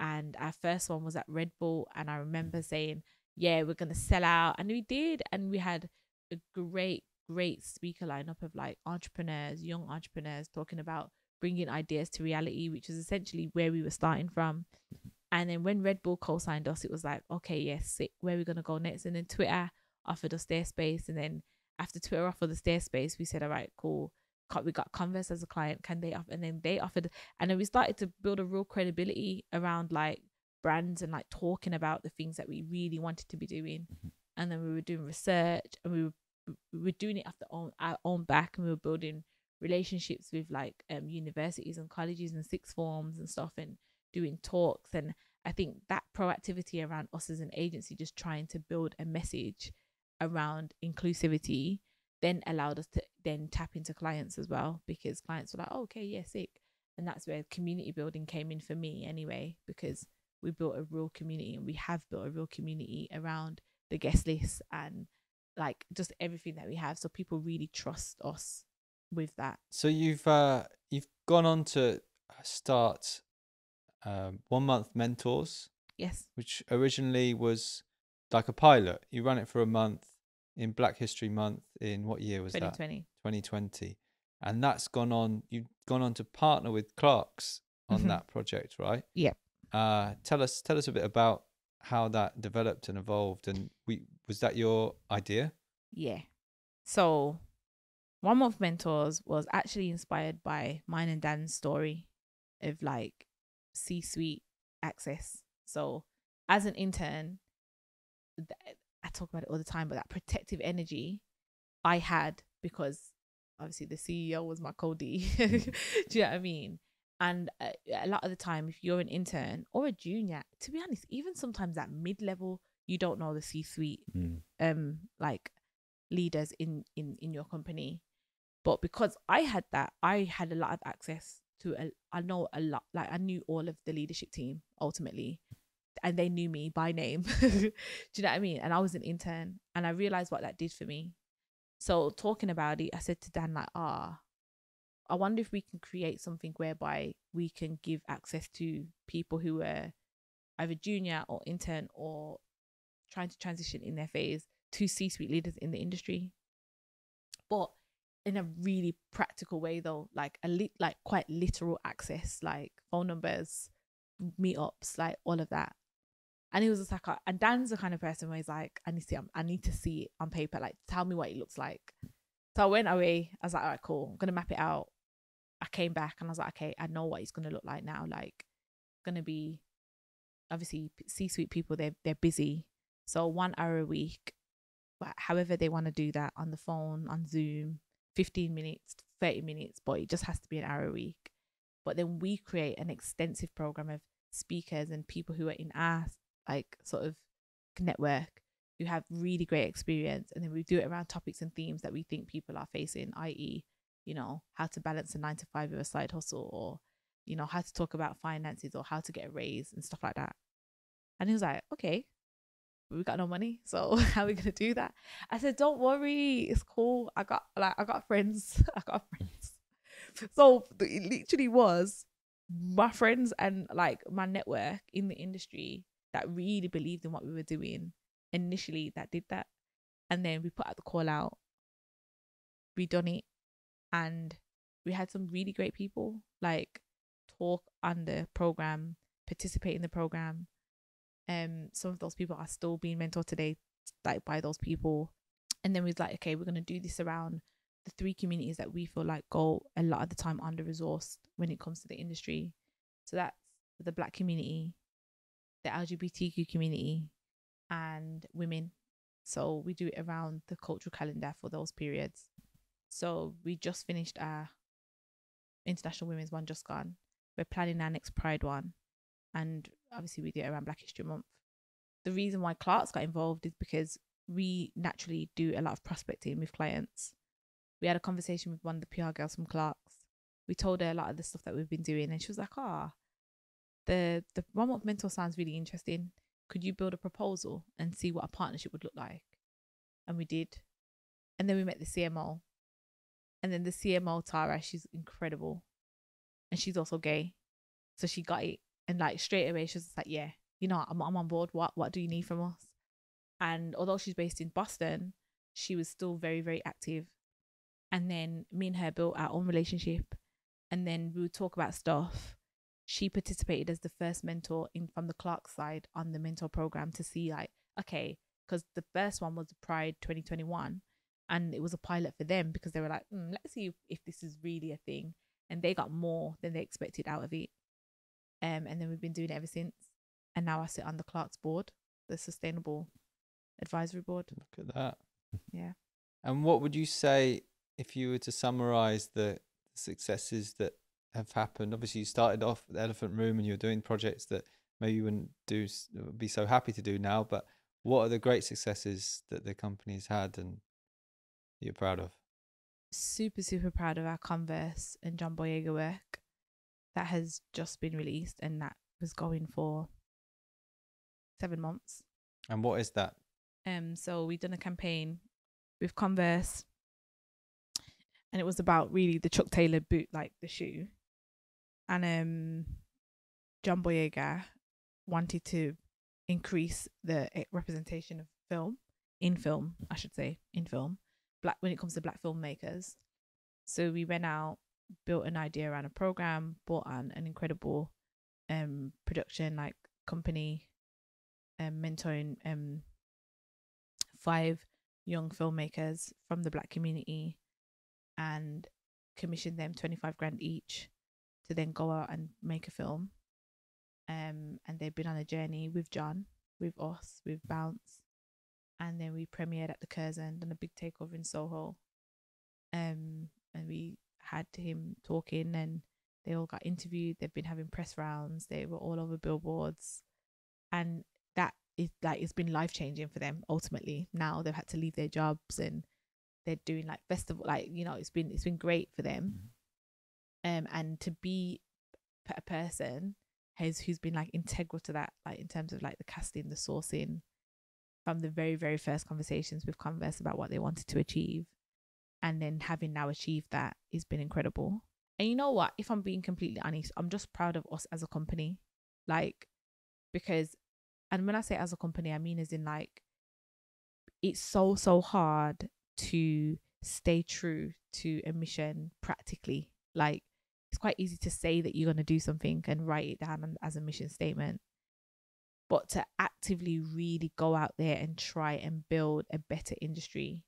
And our first one was at Red Bull. And I remember saying, yeah, we're going to sell out. And we did. And we had a great great speaker lineup of like entrepreneurs, young entrepreneurs, talking about bringing ideas to reality, which is essentially where we were starting from. And then when Red Bull co-signed us, it was like, okay, yes, sick, where are we gonna go next? And then Twitter offered us their space, and then after Twitter offered us their space, we said, all right, cool, we got Converse as a client, can they offer? And then they offered, and then we started to build a real credibility around like brands and like talking about the things that we really wanted to be doing. And then we were doing research, and we were we were doing it after own, our own back, and we were building relationships with like um universities and colleges and sixth forms and stuff, and doing talks. And I think that proactivity around us as an agency just trying to build a message around inclusivity then allowed us to then tap into clients as well, because clients were like, oh, okay, yeah, sick. And that's where community building came in for me anyway, because we built a real community, and we have built a real community around the guest list and like just everything that we have, so people really trust us with that. So you've uh you've gone on to start um One Month Mentors. Yes, which originally was like a pilot. You ran it for a month in Black History Month in what year was twenty twenty. That twenty twenty. And that's gone on, you've gone on to partner with Clarks on mm-hmm. that project, right? Yeah. uh tell us tell us a bit about how that developed and evolved. And we was that your idea? Yeah. So One Month Mentors was actually inspired by mine and Dan's story of like C-suite access. So as an intern, I talk about it all the time, but that protective energy I had, because obviously the C E O was my coldie. Do you know what I mean? And a lot of the time, if you're an intern or a junior, to be honest, even sometimes at mid-level, you don't know the C-suite mm. um, like leaders in, in, in your company. But because I had that, I had a lot of access to, a, I know a lot, like I knew all of the leadership team ultimately, and they knew me by name. Do you know what I mean? And I was an intern, and I realized what that did for me. So talking about it, I said to Dan, like, ah, I wonder if we can create something whereby we can give access to people who are either junior or intern or trying to transition in their phase to C-suite leaders in the industry, but in a really practical way though, like a li- like quite literal access, like phone numbers, meetups, like all of that. And he was just like, uh, and Dan's the kind of person where he's like, I need to see, um, I need to see it on paper. Like, tell me what it looks like. So I went away. I was like, all right, cool. I'm gonna map it out. I came back and I was like, okay, I know what it's gonna look like now. Like, it's gonna be obviously C-suite people. They're they're busy. So one hour a week, however they want to do that, on the phone, on Zoom, fifteen minutes, thirty minutes, but it just has to be an hour a week. But then we create an extensive program of speakers and people who are in our like sort of network who have really great experience, and then we do it around topics and themes that we think people are facing, i e, you know, how to balance a nine to five with a side hustle, or you know, how to talk about finances, or how to get a raise and stuff like that. And he was like, okay, we got no money, so how are we gonna do that? I said, don't worry, it's cool. I got like I got friends. I got friends. So it literally was my friends and like my network in the industry that really believed in what we were doing initially that did that. And then we put out the call out, we done it, and we had some really great people like talk on the program, participate in the program. Um, some of those people are still being mentored today, like by those people. And then we was like, okay, we're gonna do this around the three communities that we feel like go a lot of the time under resourced when it comes to the industry. So that's the Black community, the L G B T Q community, and women. So we do it around the cultural calendar for those periods. So we just finished our International Women's one just gone. We're planning our next Pride one, and obviously we do it around Black History Month. The reason why Clarks got involved is because we naturally do a lot of prospecting with clients. We had a conversation with one of the P R girls from Clarks. We told her a lot of the stuff that we've been doing, and she was like, ah, oh, the, the One Month Mentor sounds really interesting. Could you build a proposal and see what a partnership would look like? And we did. And then we met the C M O. And then the C M O, Tara, she's incredible. And she's also gay. So she got it. And like straight away, she was just like, yeah, you know, I'm, I'm on board. What what do you need from us? And although she's based in Boston, she was still very, very active. And then me and her built our own relationship. And then we would talk about stuff. She participated as the first mentor in from the Clarks side on the mentor program to see like, okay, because the first one was Pride twenty twenty-one. And it was a pilot for them because they were like, mm, let's see if this is really a thing. And they got more than they expected out of it. Um, and then we've been doing it ever since. And now I sit on the Clarks board, the Sustainable Advisory Board. Look at that. Yeah. And what would you say, if you were to summarise the successes that have happened? Obviously, you started off at the Elephant Room and you're doing projects that maybe you wouldn't do, be so happy to do now. But what are the great successes that the company's had and you're proud of? Super, super proud of our Converse and John Boyega work. That has just been released, and that was going for seven months. And what is that? Um, so we've done a campaign with Converse, and it was about really the Chuck Taylor boot, like the shoe. And um, John Boyega wanted to increase the representation of film in film, I should say, in film, black when it comes to black filmmakers. So we went out, built an idea around a program, bought on an incredible um production like company, and um, mentoring um five young filmmakers from the Black community, and commissioned them twenty-five grand each to then go out and make a film. Um and they've been on a journey with John, with us, with Bounce, and then we premiered at the Curzon, done a big takeover in Soho, um and we had him talking, and they all got interviewed. They've been having press rounds. They were all over billboards, and that is like, it's been life changing for them. Ultimately, now they've had to leave their jobs, and they're doing like festival, like, you know, it's been it's been great for them. Mm-hmm. Um, and to be a person who's who's been like integral to that, like in terms of like the casting, the sourcing, from the very very first conversations with Converse about what they wanted to achieve. And then having now achieved that has been incredible. And you know what? If I'm being completely honest, I'm just proud of us as a company. Like, because, and when I say as a company, I mean as in like, it's so, so hard to stay true to a mission practically. Like, it's quite easy to say that you're going to do something and write it down as a mission statement. But to actively really go out there and try and build a better industry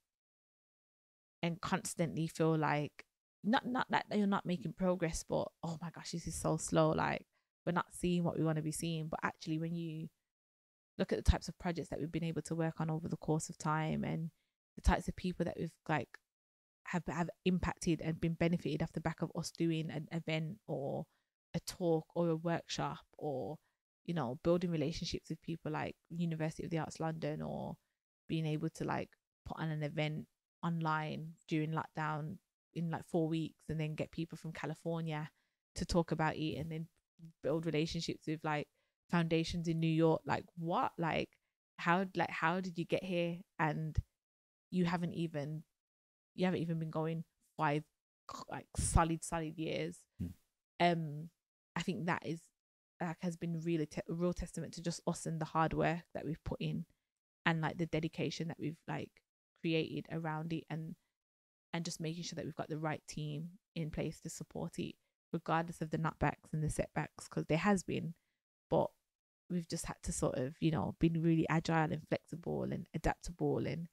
and constantly feel like, not not that you're not making progress, but oh my gosh, this is so slow, like we're not seeing what we want to be seeing. But actually, when you look at the types of projects that we've been able to work on over the course of time and the types of people that we've like have have impacted and been benefited off the back of us doing an event or a talk or a workshop, or, you know, building relationships with people like University of the Arts London, or being able to like put on an event online during lockdown in like four weeks and then get people from California to talk about it, and then build relationships with like foundations in New York. Like what? Like how, like how did you get here? And you haven't even, you haven't even been going five like solid, solid years. Mm. Um, I think that is like has been really te- a real testament to just us and the hard work that we've put in, and like the dedication that we've like created around it, and and just making sure that we've got the right team in place to support it, regardless of the knockbacks and the setbacks, because there has been. But we've just had to sort of, you know, been really agile and flexible and adaptable, and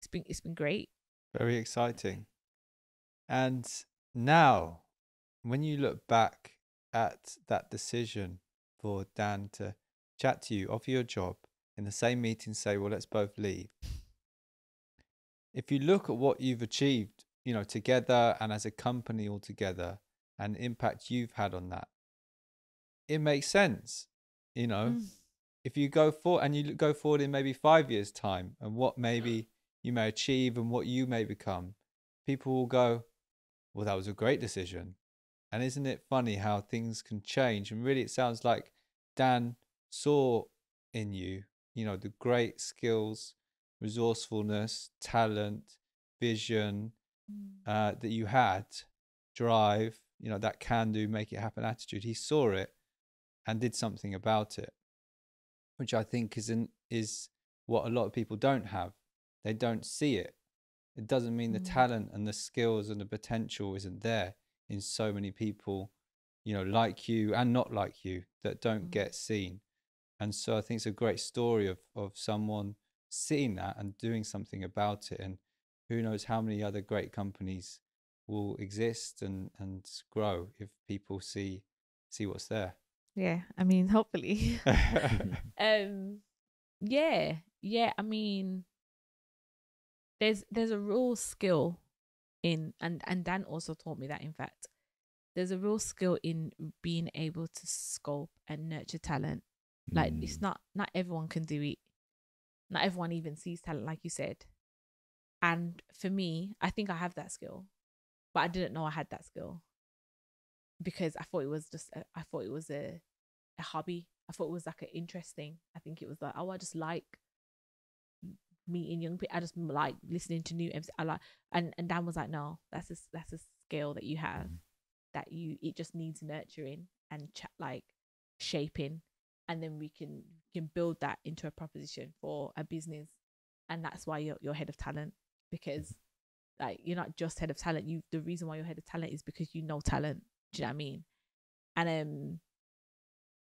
it's been it's been great. Very exciting. And now, when you look back at that decision for Dan to chat to you, offer your job, in the same meeting say, well, let's both leave. If you look at what you've achieved, you know, together and as a company altogether, and the impact you've had on that, it makes sense. You know, mm. if you go for and you go forward in maybe five years' time, and what maybe you may achieve and what you may become, people will go, well, that was a great decision. And isn't it funny how things can change? And really, it sounds like Dan saw in you, you know, the great skills, resourcefulness, talent, vision uh, that you had, drive, you know, that can do, make it happen attitude. He saw it and did something about it, which I think is, an, is what a lot of people don't have. They don't see it. It doesn't mean mm-hmm. the talent and the skills and the potential isn't there in so many people, you know, like you and not like you, that don't mm-hmm. get seen. And so I think it's a great story of, of someone seeing that and doing something about it, and who knows how many other great companies will exist and and grow if people see see what's there. Yeah, I mean, hopefully. um yeah yeah I mean, there's there's a real skill in, and and Dan also taught me that, in fact, there's a real skill in being able to scope and nurture talent. Like mm. it's not not everyone can do it. Not everyone even sees talent, like you said. And for me, I think I have that skill, but I didn't know I had that skill, because I thought it was just, a, I thought it was a, a hobby. I thought it was like an interest thing. I think it was like, oh, I just like meeting young people. I just like listening to new episodes. I like, and, and Dan was like, no, that's a, that's a skill that you have, that you, it just needs nurturing and ch- like shaping. And then we can can build that into a proposition for a business. And that's why you're, you're head of talent, because like you're not just head of talent. You the reason why you're head of talent is because you know talent. Do you know what I mean? And um,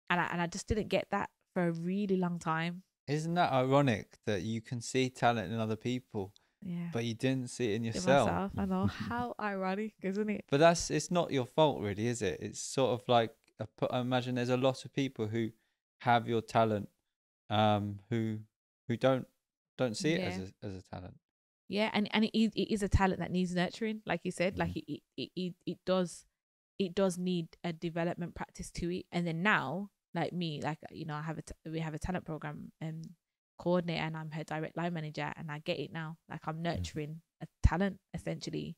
and I and I just didn't get that for a really long time. Isn't that ironic that you can see talent in other people, yeah, but you didn't see it in yourself? In myself, I know. How ironic, isn't it? But that's it's not your fault, really, is it? It's sort of like I imagine there's a lot of people who have your talent um who who don't don't see it yeah. as a, as a talent, yeah and and it is, it is a talent that needs nurturing, like you said. Mm-hmm. Like it it, it it does it does need a development practice to it. And then now, like me, like, you know, I have a t- we have a talent program um coordinator, and I'm her direct line manager, and I get it now. Like I'm nurturing mm-hmm. a talent essentially,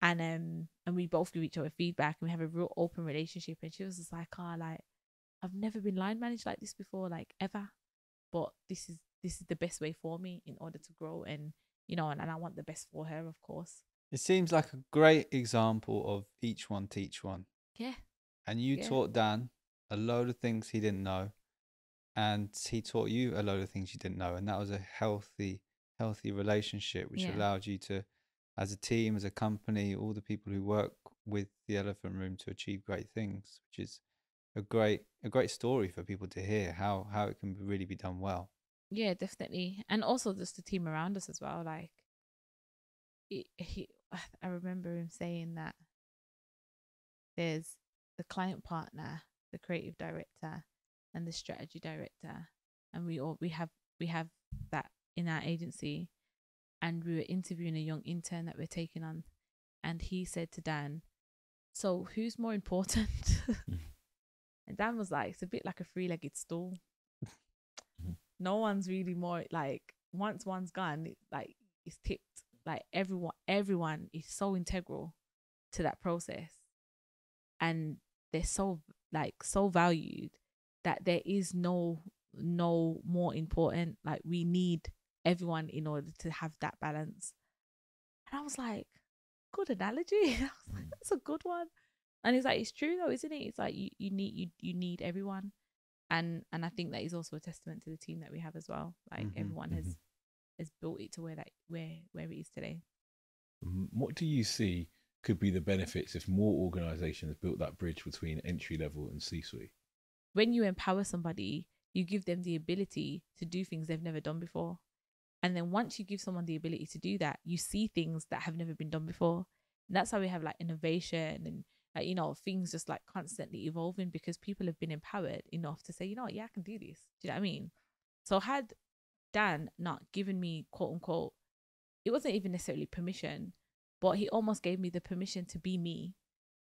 and um and we both give each other feedback, and we have a real open relationship. And she was just like, oh, like I've never been line managed like this before, like ever, but this is this is the best way for me in order to grow, and you know, and, and I want the best for her, of course. It seems like a great example of each one teach one. Yeah. And you yeah. taught Dan a load of things he didn't know, and he taught you a load of things you didn't know, and that was a healthy, healthy relationship, which yeah. allowed you to, as a team, as a company, all the people who work with the Elephant Room, to achieve great things, which is a great a great story for people to hear, how how it can really be done well. Yeah, definitely. And also just the team around us as well. Like he, he I remember him saying that there's the client partner, the creative director, and the strategy director, and we all we have we have that in our agency. And we were interviewing a young intern that we're taking on, and he said to Dan, "So who's more important?" And Dan was like, "It's a bit like a three-legged stool. No one's really more, like, once one's gone, it, like it's tipped. Like everyone, everyone is so integral to that process, and they're so like so valued that there is no no more important. Like we need everyone in order to have that balance." And I was like, "Good analogy." I was like, "That's a good one." And it's like, it's true though, isn't it? It's like you you need you you need everyone. And and I think that is also a testament to the team that we have as well. Like mm-hmm, everyone mm-hmm. has has built it to where that where where it is today. What do you see could be the benefits if more organisations built that bridge between entry level and C-suite? When you empower somebody, you give them the ability to do things they've never done before. And then once you give someone the ability to do that, you see things that have never been done before. And that's how we have like innovation and, like, you know, things just like constantly evolving, because people have been empowered enough to say, you know what, yeah, I can do this. Do you know what I mean? So had Dan not given me, quote unquote, it wasn't even necessarily permission, but he almost gave me the permission to be me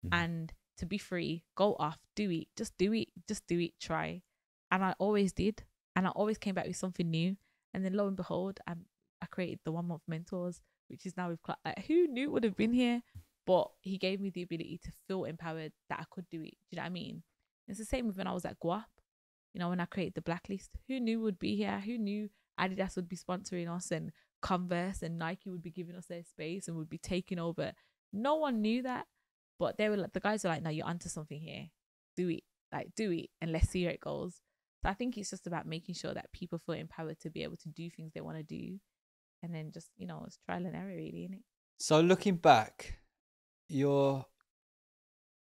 mm-hmm. and to be free, go off, do it, just do it, just do it, try. And I always did. And I always came back with something new. And then lo and behold, I, I created the One Month Mentors, which is now with Clarks. Like, who knew it would have been here? But he gave me the ability to feel empowered that I could do it. Do you know what I mean? It's the same with when I was at Guap, you know, when I created the Blacklist. Who knew would be here? Who knew Adidas would be sponsoring us, and Converse and Nike would be giving us their space and would be taking over? No one knew that. But they were like, the guys were like, "No, you're onto something here. Do it. Like, do it. And let's see where it goes." I think it's just about making sure that people feel empowered to be able to do things they want to do, and then just, you know, it's trial and error really, isn't it? So looking back, your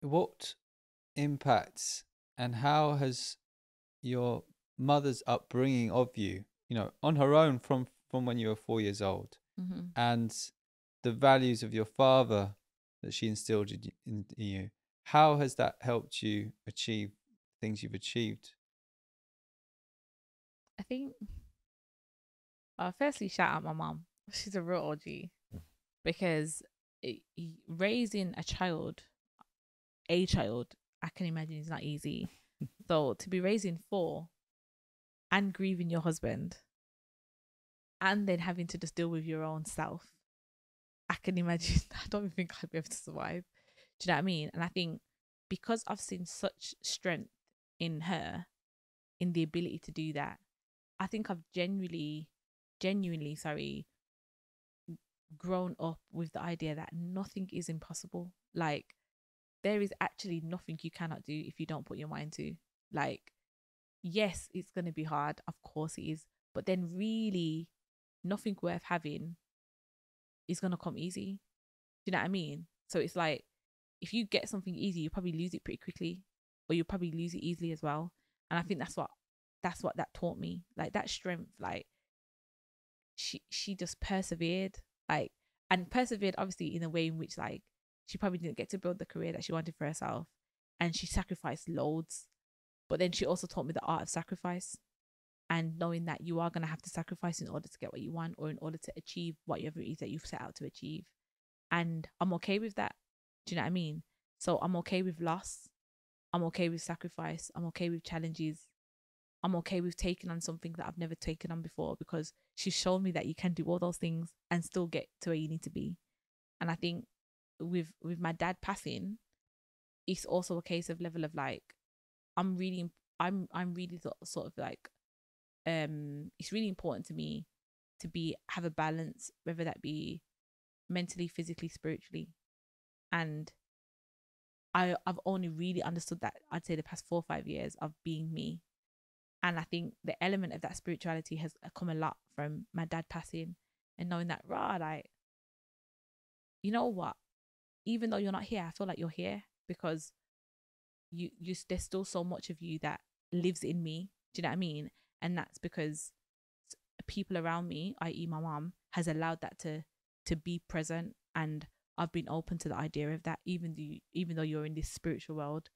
what impacts and how has your mother's upbringing of you, you know, on her own from from when you were four years old, mm-hmm. and the values of your father that she instilled in, in you, how has that helped you achieve things you've achieved? I think, uh, firstly, shout out my mum. She's a real O G, because it, raising a child, a child, I can imagine is not easy. So to be raising four and grieving your husband and then having to just deal with your own self, I can imagine, I don't even think I'd be able to survive. Do you know what I mean? And I think because I've seen such strength in her, in the ability to do that, I think I've genuinely, genuinely, sorry, grown up with the idea that nothing is impossible. Like, there is actually nothing you cannot do if you don't put your mind to. Like, yes, it's going to be hard. Of course it is. But then really, nothing worth having is going to come easy. Do you know what I mean? So it's like, if you get something easy, you probably lose it pretty quickly, or you'll probably lose it easily as well. And I think that's what that's what that taught me, like that strength. Like she she just persevered, like, and persevered obviously in a way in which, like, she probably didn't get to build the career that she wanted for herself, and she sacrificed loads. But then she also taught me the art of sacrifice, and knowing that you are going to have to sacrifice in order to get what you want, or in order to achieve whatever it is that you've set out to achieve. And I'm okay with that. Do you know what I mean? So I'm okay with loss, I'm okay with sacrifice, I'm okay with challenges, I'm okay with taking on something that I've never taken on before, because she's shown me that you can do all those things and still get to where you need to be. And I think with with my dad passing, it's also a case of level of like, I'm really, I'm I'm really sort of like, um, it's really important to me to be have a balance, whether that be mentally, physically, spiritually. And I I've only really understood that, I'd say, the past four or five years of being me. And I think the element of that spirituality has come a lot from my dad passing, and knowing that, rah, like, you know what? Even though you're not here, I feel like you're here because you, you, there's still so much of you that lives in me. Do you know what I mean? And that's because people around me, that is my mum, has allowed that to, to be present. And I've been open to the idea of that, even though, even though you're in this spiritual world.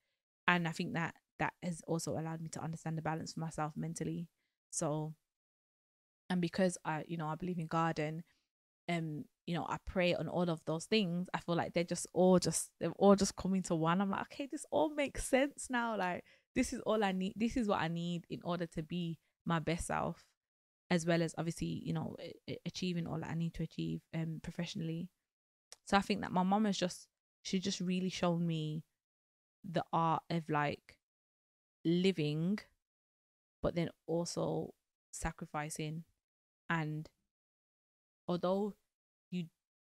And I think that that has also allowed me to understand the balance for myself mentally. So, and because I, you know, I believe in God and, um, you know, I pray on all of those things, I feel like they're just all just, they're all just coming to one. I'm like, okay, this all makes sense now. Like, this is all I need. This is what I need in order to be my best self, as well as obviously, you know, achieving all that I need to achieve um, professionally. So I think that my mum has just, she just really shown me the art of like living, but then also sacrificing. And although you,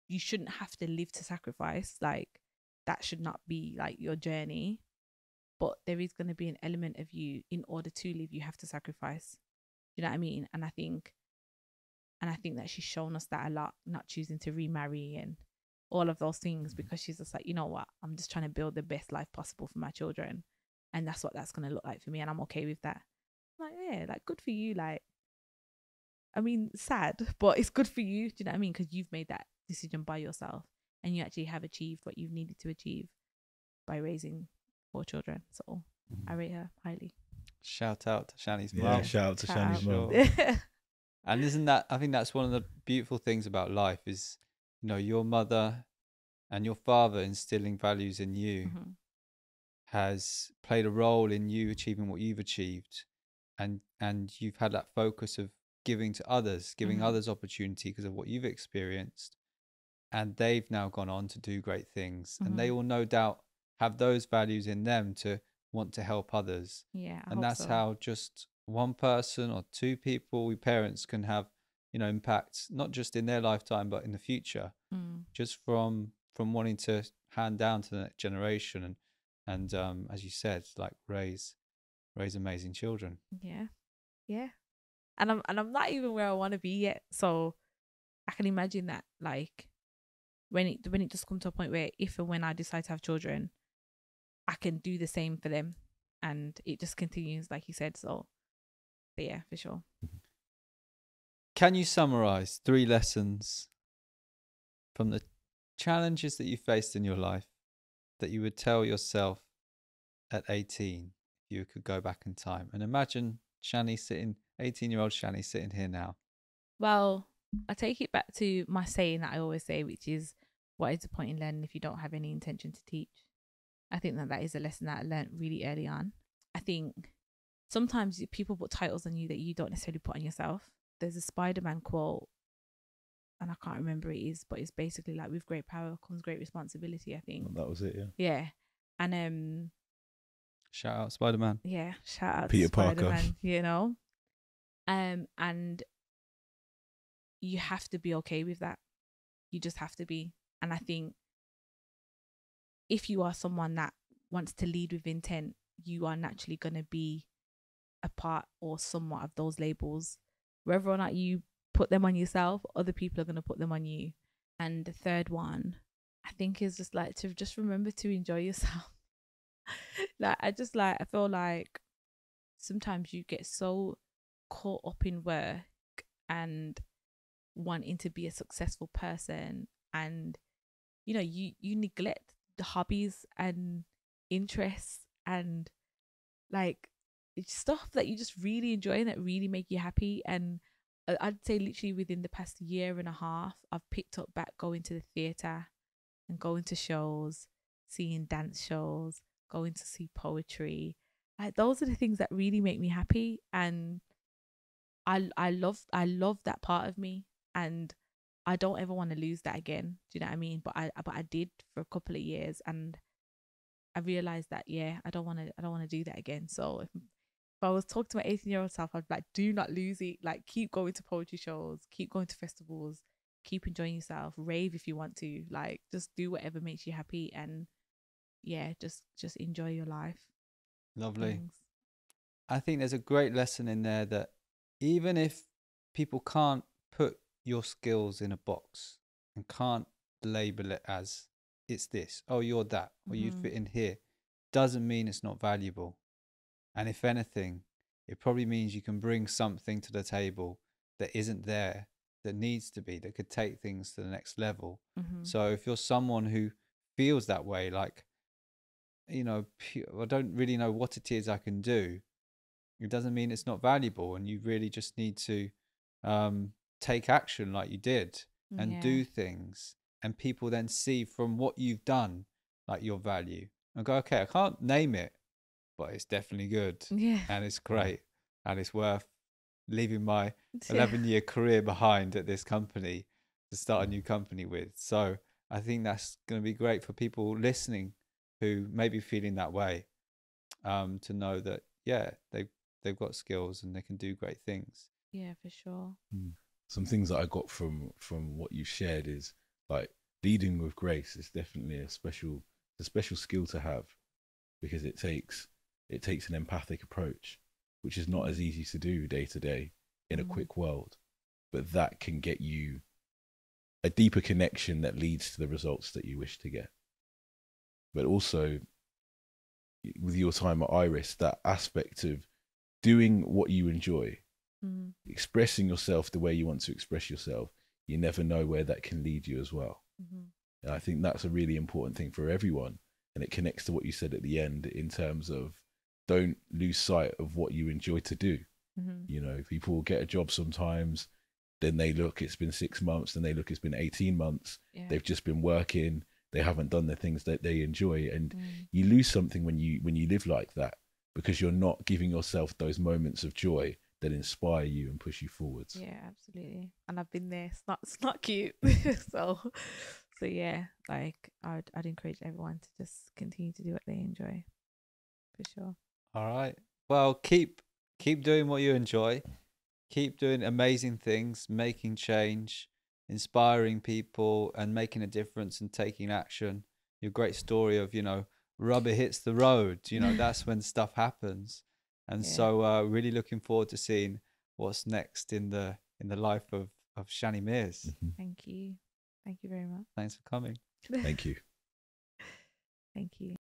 you shouldn't have to live to sacrifice, like that should not be like your journey, but there is going to be an element of you, in order to live, you have to sacrifice. Do you know what I mean? And I think, and I think that she's shown us that a lot, not choosing to remarry and all of those things, because she's just like, you know what, I'm just trying to build the best life possible for my children, and that's what that's going to look like for me, and I'm okay with that. I'm like, yeah, like, good for you. Like, I mean, sad, but it's good for you. Do you know what I mean? Because you've made that decision by yourself, and you actually have achieved what you've needed to achieve by raising four children. So I rate her highly. Shout out to Shannie's mom. Yeah, shout out to Shannie's mom. And isn't that, I think that's one of the beautiful things about life is, you know, your mother and your father instilling values in you mm-hmm. has played a role in you achieving what you've achieved. And, and you've had that focus of giving to others, giving mm-hmm. others opportunity because of what you've experienced. And they've now gone on to do great things. Mm-hmm. And they will no doubt have those values in them to want to help others. Yeah. I and that's so. How just one person or two people, we parents can have, you know, impacts, not just in their lifetime, but in the future, mm. just from, from wanting to hand down to the next generation. And, and, um, as you said, like raise, raise amazing children. Yeah. Yeah. And I'm, and I'm not even where I want to be yet. So I can imagine that, like, when it, when it just comes to a point where if, and when I decide to have children, I can do the same for them, and it just continues, like you said. So, but yeah, for sure. Can you summarize three lessons from the challenges that you faced in your life that you would tell yourself at eighteen if you could go back in time? And imagine Shannie sitting, eighteen-year-old Shannie sitting here now. Well, I take it back to my saying that I always say, which is, what is the point in learning if you don't have any intention to teach? I think that that is a lesson that I learned really early on. I think sometimes people put titles on you that you don't necessarily put on yourself. There's a Spider-Man quote, and I can't remember it is, but it's basically like, with great power comes great responsibility, I think. Well, that was it, yeah. Yeah. And um, shout out Spider-Man. Yeah, shout out Peter Parker. You know? Um, and you have to be okay with that. You just have to be. And I think, if you are someone that wants to lead with intent, you are naturally going to be a part or somewhat of those labels. Whether or not you put them on yourself, other people are going to put them on you. And the third one, I think, is just like to just remember to enjoy yourself. Like, I just like, I feel like sometimes you get so caught up in work and wanting to be a successful person, and, you know, you, you neglect the hobbies and interests and like stuff that you just really enjoy and that really make you happy. And I'd say literally within the past year and a half, I've picked up back going to the theatre and going to shows, seeing dance shows, going to see poetry. Like, those are the things that really make me happy, and I I love I love that part of me, and I don't ever want to lose that again. Do you know what I mean? But I, but I did for a couple of years, and I realized that, yeah, I don't want to, I don't want to do that again. So if, if I was talking to my eighteen year old self, I'd be like, do not lose it. Like, keep going to poetry shows, keep going to festivals, keep enjoying yourself, rave if you want to, like, just do whatever makes you happy. And yeah, just, just enjoy your life. Lovely. Thanks. I think there's a great lesson in there that even if people can't put your skills in a box and can't label it as it's this, oh, you're that, or mm-hmm. you'd fit in here, doesn't mean it's not valuable. And if anything, it probably means you can bring something to the table that isn't there, that needs to be, that could take things to the next level. Mm-hmm. So if you're someone who feels that way, like, you know, I don't really know what it is I can do, it doesn't mean it's not valuable. And you really just need to um, take action like you did and yeah. do things. And people then see from what you've done, like, your value and go, okay, I can't name it, but it's definitely good yeah. and it's great and it's worth leaving my eleven year career behind at this company to start a new company with. So I think that's going to be great for people listening who may be feeling that way, um, to know that, yeah, they've, they've got skills and they can do great things. Yeah, for sure. Mm. Some things that I got from, from what you shared is, like, leading with grace is definitely a special, a special skill to have, because it takes, it takes an empathic approach, which is not as easy to do day to day in mm-hmm. a quick world, but that can get you a deeper connection that leads to the results that you wish to get. But also with your time at Iris, that aspect of doing what you enjoy, mm-hmm. expressing yourself the way you want to express yourself, you never know where that can lead you as well. Mm-hmm. And I think that's a really important thing for everyone. And it connects to what you said at the end in terms of don't lose sight of what you enjoy to do. Mm-hmm. You know, people get a job sometimes, then they look, it's been six months, then they look, it's been eighteen months. Yeah. They've just been working. They haven't done the things that they enjoy. And mm. you lose something when you, when you live like that, because you're not giving yourself those moments of joy that inspire you and push you forwards. Yeah, absolutely. And I've been there. It's not, it's not cute. so, so yeah, like I'd, I'd encourage everyone to just continue to do what they enjoy, for sure. All right. Well, keep, keep doing what you enjoy. Keep doing amazing things, making change, inspiring people, and making a difference and taking action. Your great story of, you know, rubber hits the road. You know, that's when stuff happens. And yeah. so uh, really looking forward to seeing what's next in the in the life of, of Shannie Mears. Thank you. Thank you very much. Thanks for coming. Thank you. Thank you.